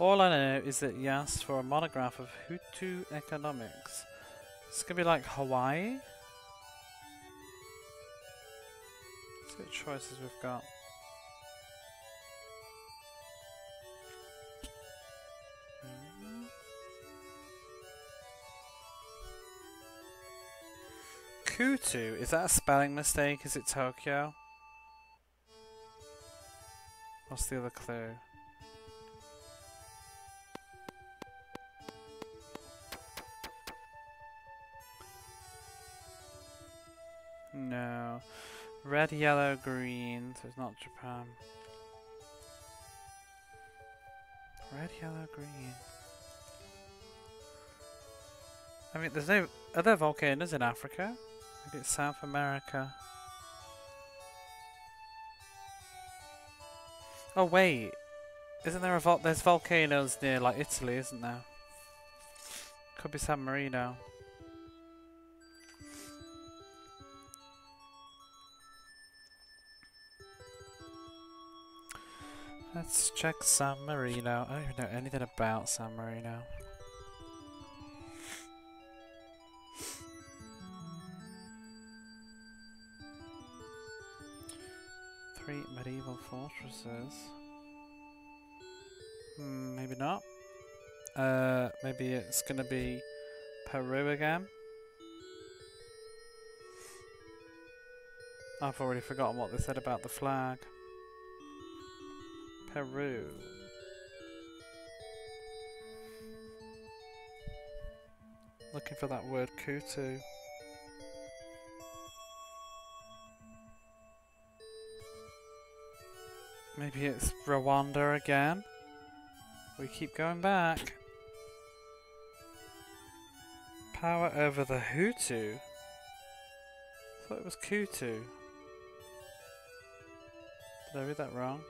All I know is that he asked for a monograph of Hutu economics. It's gonna be like Hawaii? What choices we've got? Mm. Kutu, is that a spelling mistake? Is it Tokyo? What's the other clue? No. Red, yellow, green, so it's not Japan. Red, yellow, green. I mean, there's no... Are there volcanoes in Africa? Maybe it's South America. Oh, wait. Isn't there a vol... There's volcanoes near, like, Italy, isn't there? Could be San Marino. Let's check San Marino. I don't even know anything about San Marino. great medieval fortresses. Hmm, maybe not. Uh, maybe it's gonna be Peru again. I've already forgotten what they said about the flag. Peru. Looking for that word Kutu. Maybe it's Rwanda again. We keep going back. Power over the Hutu. I thought it was Kutu. Did I read that wrong?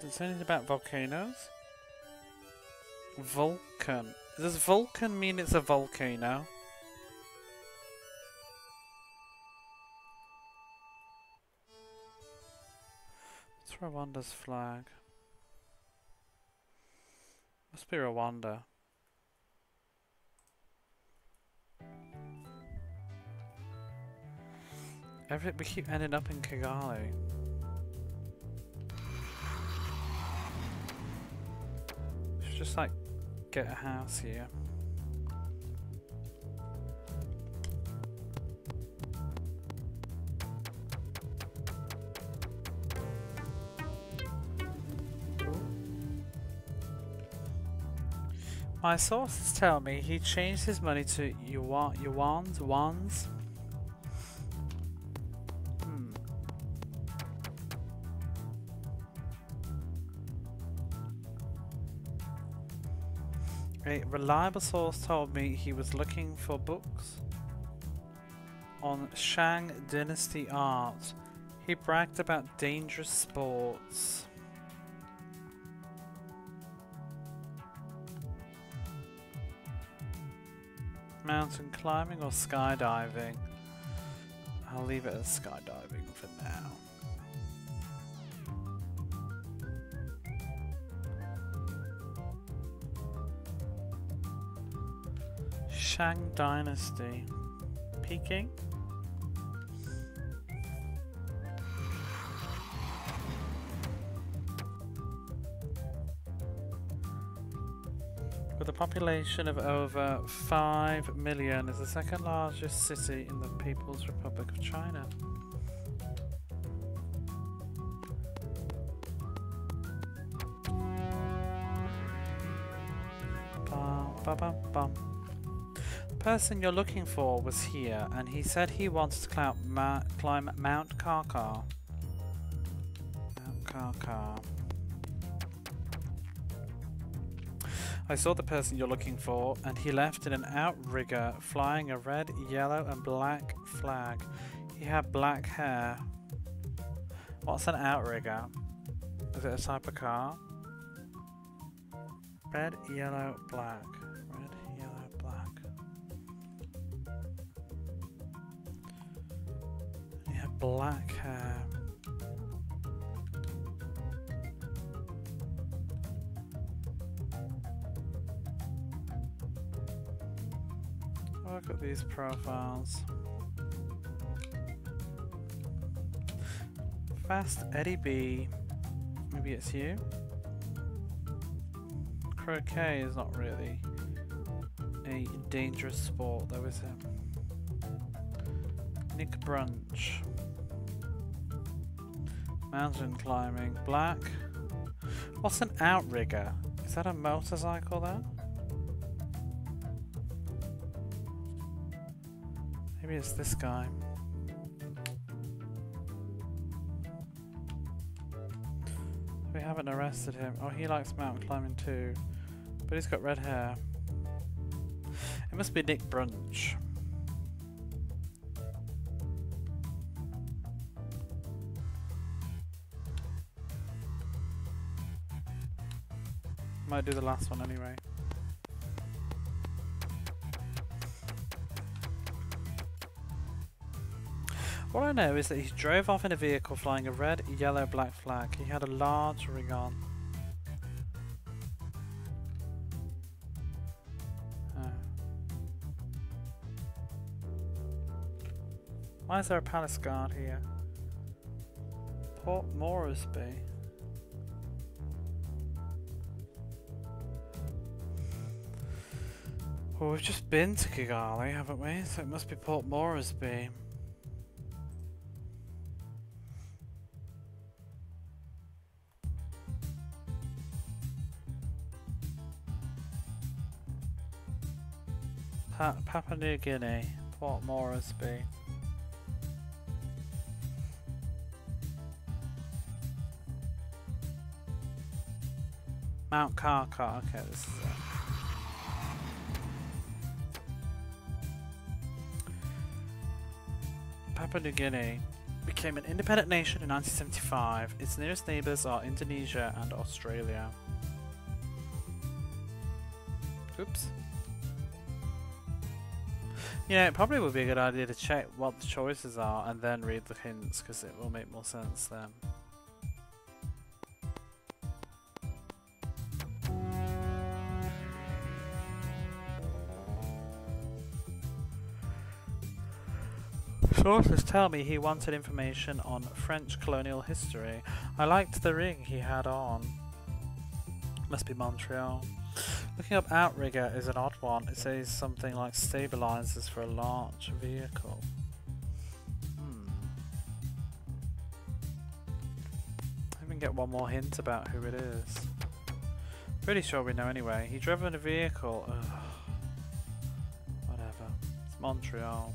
Does it say anything about volcanoes? Vulcan. Does Vulcan mean it's a volcano? What's Rwanda's flag? Must be Rwanda. Every, we keep ending up in Kigali. Just like get a house here. My sources tell me he changed his money to yuan, yuans, wands. A reliable source told me he was looking for books on Shang Dynasty art. He bragged about dangerous sports. Mountain climbing or skydiving? I'll leave it at skydiving for now. Shang Dynasty. Peking? With a population of over five million, is the second largest city in the People's Republic of China. Bum, bum, bum, bum. The person you're looking for was here, and he said he wanted to climb, ma climb Mount Karkar. Mount Karkar. I saw the person you're looking for, and he left in an outrigger, flying a red, yellow, and black flag. He had black hair. What's an outrigger? Is it a type of car? Red, yellow, black. Black hair. Look at these profiles. Fast Eddie B. Maybe it's you. Croquet is not really a dangerous sport though, is it? Nick Brunch. Mountain climbing, black. What's an outrigger? Is that a motorcycle there? Maybe it's this guy. We haven't arrested him. Oh, he likes mountain climbing too. But he's got red hair. It must be Nick Brunch. Might do the last one anyway. All I know is that he drove off in a vehicle flying a red, yellow, black flag. He had a large ring on. Why is there a palace guard here? Port Moresby. Well, we've just been to Kigali, haven't we? So it must be Port Moresby. Pa Papua New Guinea, Port Moresby. Mount Karkar, okay, this is it. Papua New Guinea became an independent nation in nineteen seventy-five. Its nearest neighbours are Indonesia and Australia. Oops. You know, it probably would be a good idea to check what the choices are and then read the hints, because it will make more sense then. Sources tell me he wanted information on French colonial history. I liked the ring he had on. Must be Montreal. Looking up outrigger is an odd one. It says something like stabilizers for a large vehicle. Hmm. I can get one more hint about who it is. Pretty sure we know anyway. He drove in a vehicle. Ugh. Whatever. It's Montreal.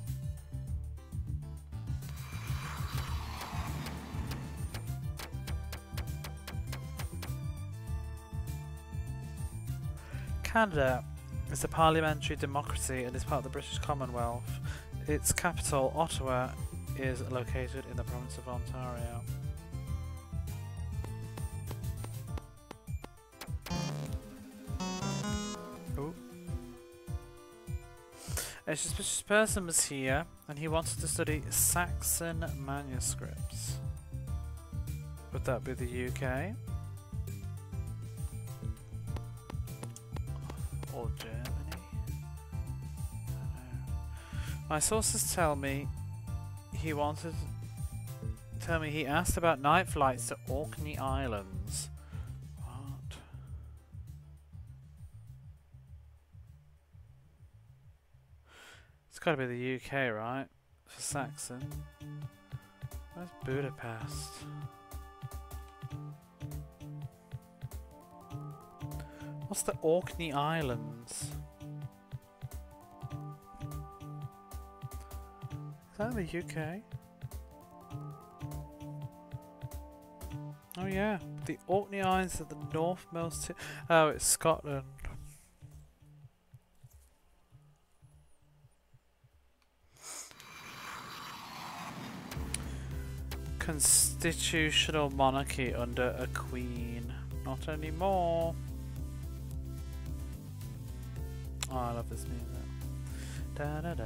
Canada is a parliamentary democracy and is part of the British Commonwealth. Its capital, Ottawa, is located in the province of Ontario. Ooh. A suspicious person was here and he wanted to study Saxon manuscripts. Would that be the U K? Or Germany? I My sources tell me he wanted tell me he asked about night flights to Orkney Islands. What? It's gotta be the U K, right? For Saxon. Where's Budapest? What's the Orkney Islands? Is that in the U K? Oh yeah, the Orkney Islands are the northmost... Oh, it's Scotland. Constitutional monarchy under a queen. Not anymore. Oh, I love this music. Da, da, da, da,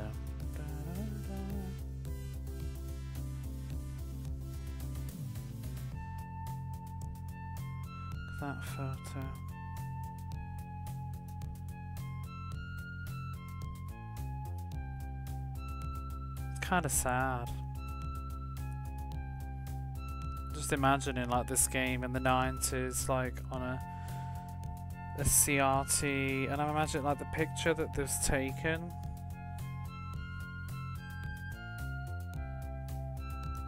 da, da. That photo. It's kind of sad. Just imagining like this game in the nineties, like on a a C R T, and I imagine like the picture that was taken.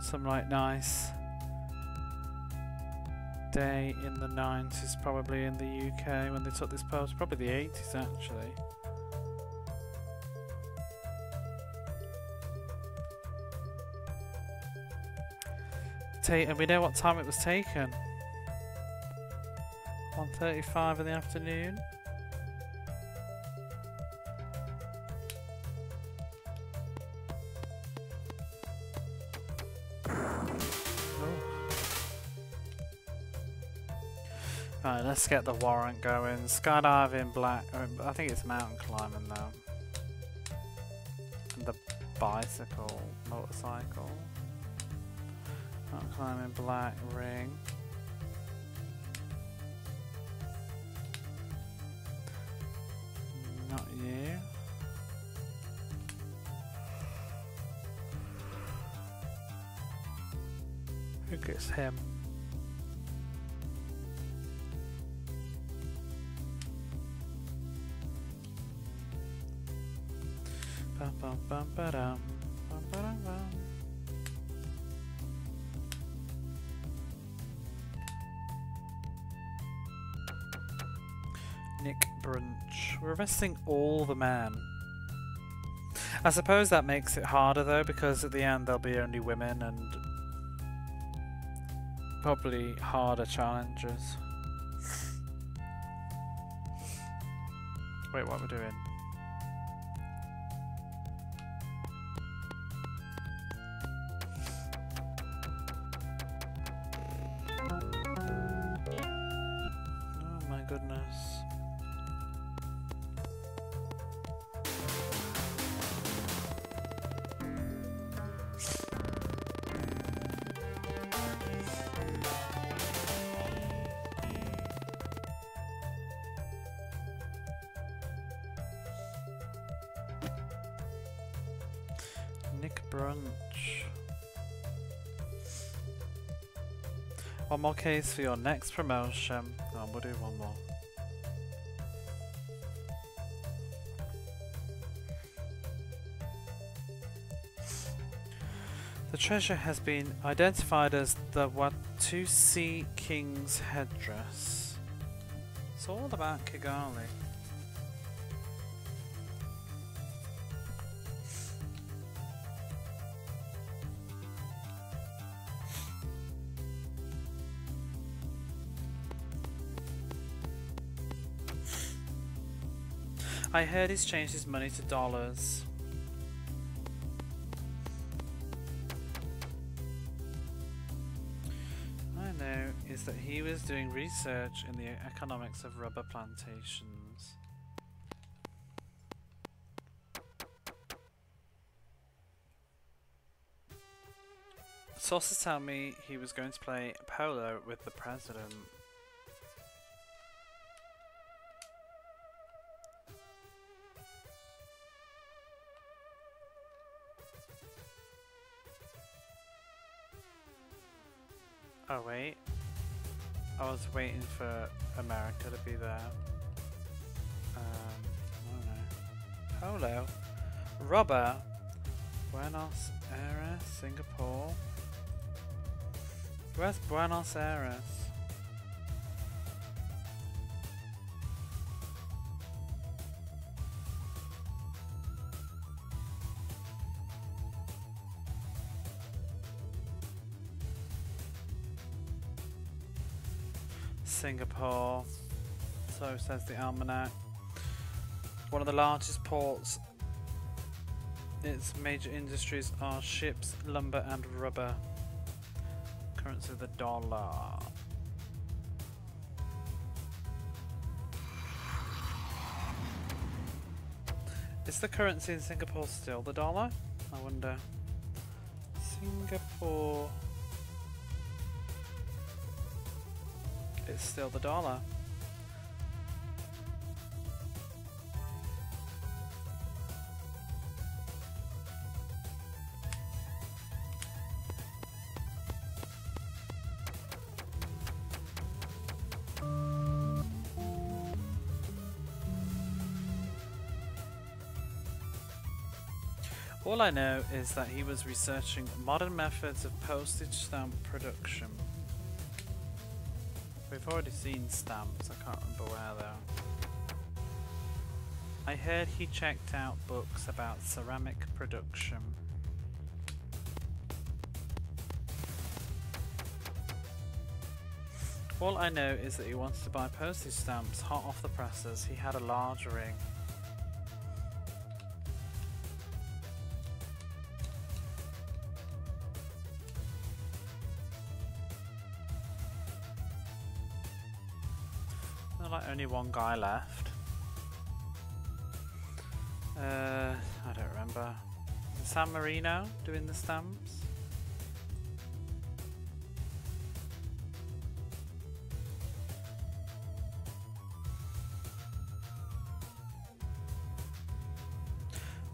Some like nice day in the nineties, probably in the U K when they took this post, probably the eighties actually. Ta and we know what time it was taken. one thirty-five in the afternoon. Right, let's get the warrant going. Skydiving, black. I, mean, I think it's mountain climbing though. And the bicycle, motorcycle. Mountain climbing, black ring. Not you. focus him. Bum, bum, bum, ba-dum, bum, ba-dum, bum. Nick Brunch. We're arresting all the men. I suppose that makes it harder though, because at the end there'll be only women and probably harder challenges. Wait, what we're doing? More case for your next promotion. Oh, we'll do one more. The treasure has been identified as the Watusi King's headdress. It's all about Kigali. I heard he's changed his money to dollars. All I know is that he was doing research in the economics of rubber plantations. Sources tell me he was going to play polo with the president. Oh wait, I was waiting for America to be there. Um, I don't know. Polo, rubber, Buenos Aires, Singapore. Where's Buenos Aires? Singapore, so says the almanac. One of the largest ports. Its major industries are ships, lumber and rubber. Currency the dollar. Is the currency in Singapore still the dollar? I wonder. Singapore. It's still the dollar. All I know is that he was researching modern methods of postage stamp production. We've already seen stamps, I can't remember where though. I heard he checked out books about ceramic production. All I know is that he wanted to buy postage stamps hot off the presses. He had a large ring. Only one guy left. Uh, I don't remember. Is San Marino doing the stamps?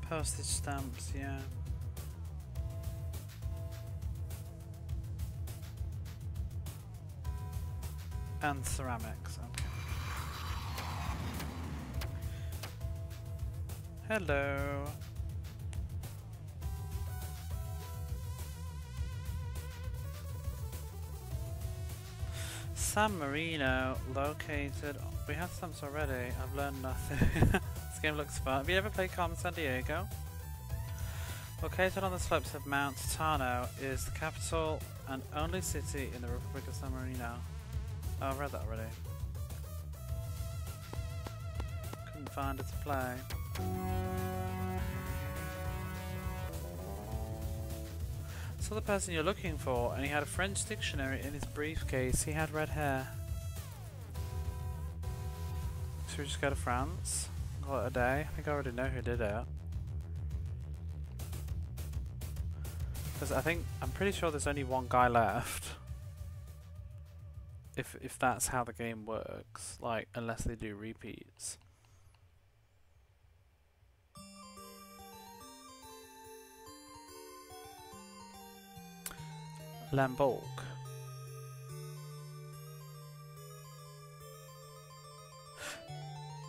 Postage stamps, yeah. And ceramics, okay. Hello. San Marino, located... We have some already, I've learned nothing. This game looks fun. Have you ever played Carmen Sandiego? Located on the slopes of Mount Tano, is the capital and only city in the Republic of San Marino. Oh, I read that already. Couldn't find it to play. I saw the person you're looking for, and he had a French dictionary in his briefcase. He had red hair. Should we just go to France? Call it a day? I think I already know who did it. Because I think, I'm pretty sure there's only one guy left. If, if that's how the game works, like, unless they do repeats. Lamborg.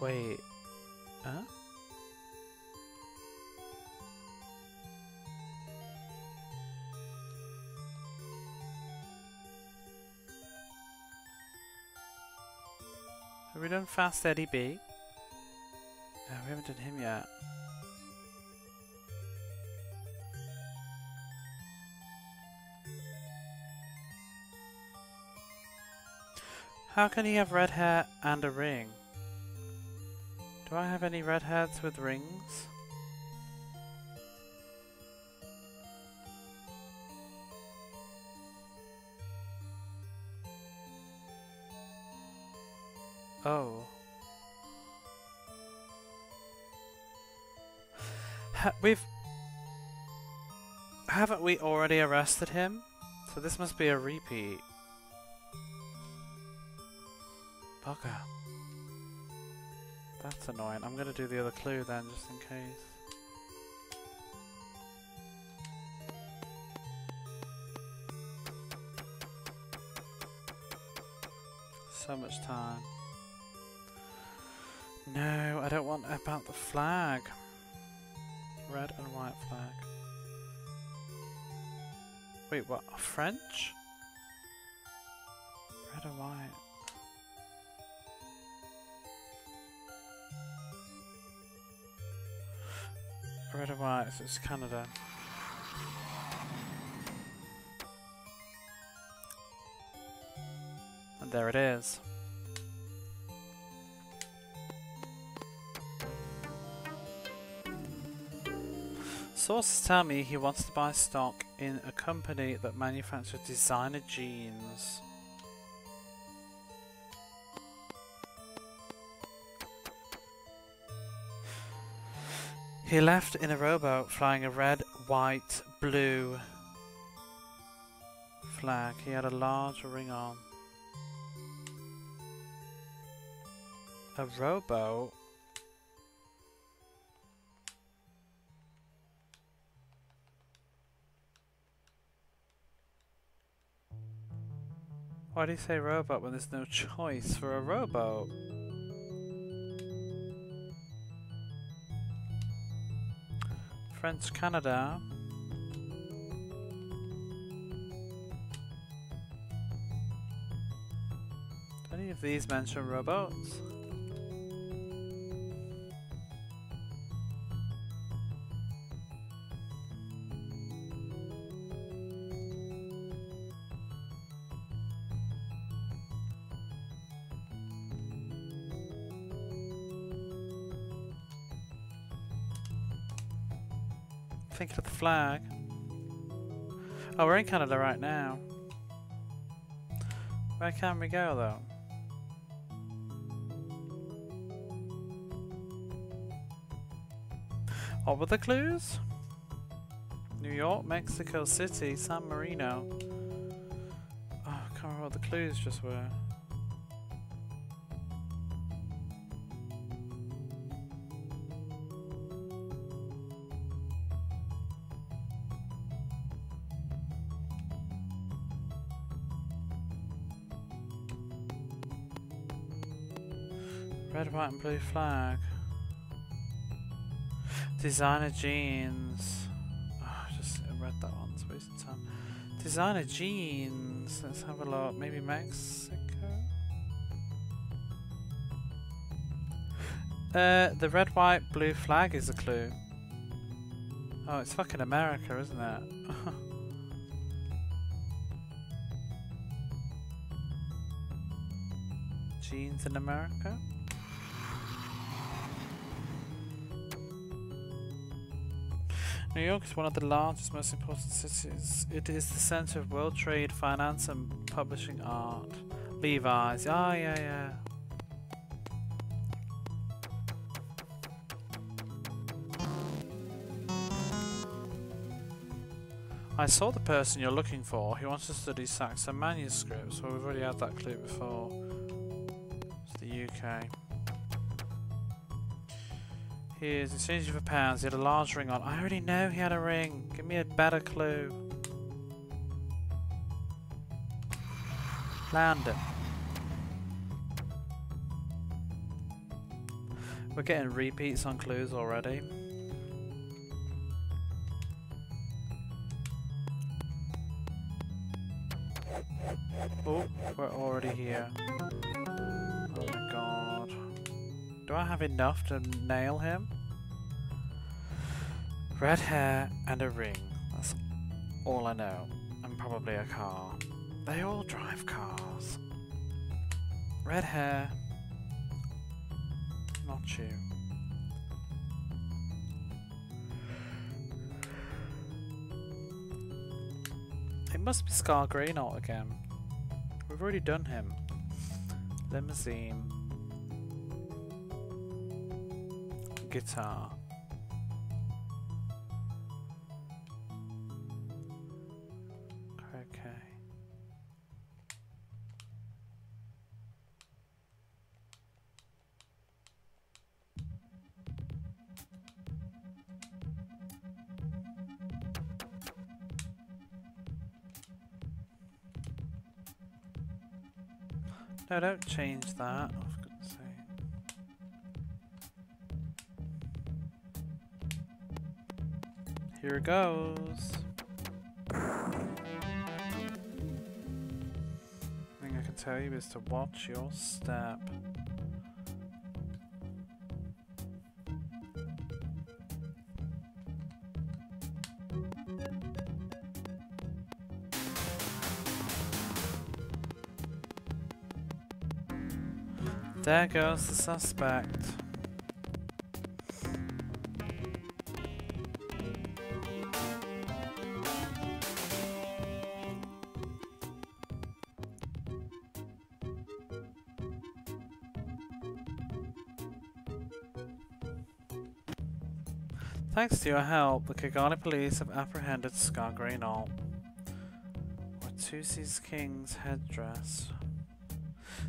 Wait, huh? Have we done Fast Eddie B? No, we haven't done him yet. How can he have red hair and a ring? Do I have any redheads with rings? Oh. Ha we've... Haven't we already arrested him? So this must be a repeat. Bugger. That's annoying. I'm gonna do the other clue then, just in case. So much time. No, I don't want about the flag. Red and white flag. Wait, what? French? Red and white. Red and white, so it's Canada. And there it is. Sources tell me he wants to buy stock in a company that manufactures designer jeans. He left in a rowboat flying a red, white, blue flag. He had a large ring on. A rowboat? Why do you say rowboat when there's no choice for a rowboat? French Canada. Do any of these mention rowboats? Thinking of the flag. Oh, we're in Canada right now. Where can we go though? What were the clues? New York, Mexico City, San Marino. Oh, I can't remember what the clues just were. Red, white and blue flag. Designer jeans. Oh, I just read that one, it's a waste of time. Designer jeans. Let's have a look. Maybe Mexico? Uh, the red, white, blue flag is a clue. Oh, it's fucking America, isn't it? Jeans in America? New York is one of the largest, most important cities. It is the center of world trade, finance, and publishing art. Levi's. Ah, oh, yeah, yeah. I saw the person you're looking for. He wants to study Saxon manuscripts. Well, we've already had that clue before. It's the U K. He is exchanging for pounds. He had a large ring on. I already know he had a ring. Give me a better clue. London. We're getting repeats on clues already. Oh, we're already here. Oh my god. Do I have enough to nail him? Red hair and a ring. That's all I know. And probably a car. They all drive cars. Red hair. Not you. It must be Scar Greenall again. We've already done him. Limousine. Guitar. Croquet. No, don't change that. Here it goes. The thing I can tell you is to watch your step. There goes the suspect. Thanks to your help, the Kigali police have apprehended Scar Greenall. Watusi's King's headdress.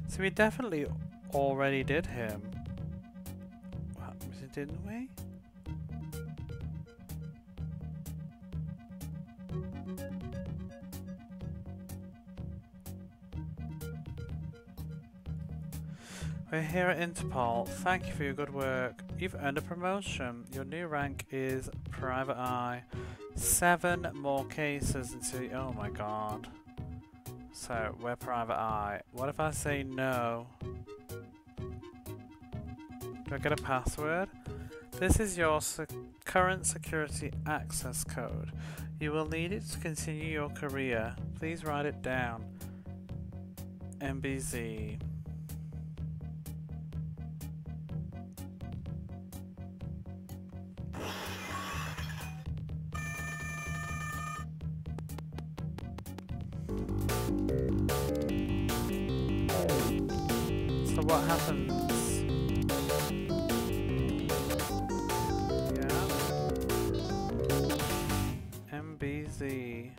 So we definitely already did him. What, didn't we? We're here at Interpol. Thank you for your good work. You've earned a promotion. Your new rank is Private Eye. Seven more cases until you... Oh my god. So, we're Private Eye. What if I say no? Do I get a password? This is your se- current security access code. You will need it to continue your career. Please write it down. M B Z. So what happens? Yeah. M B Z.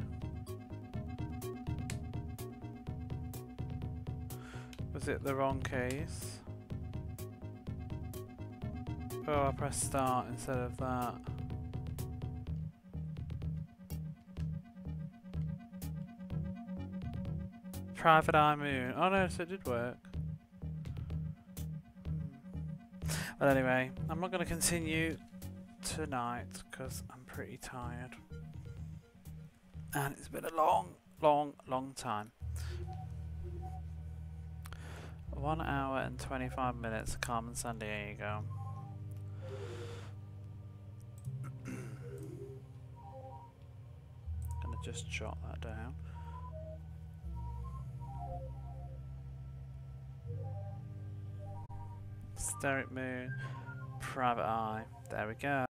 Was it the wrong case? Oh, I pressed start instead of that. Private Eye Moon. Oh no, so it did work. But anyway, I'm not going to continue tonight because I'm pretty tired. And it's been a long, long, long time. One hour and twenty-five minutes, Carmen Sandiego. Gonna just jot that down. Steric Moon, Private Eye. There we go.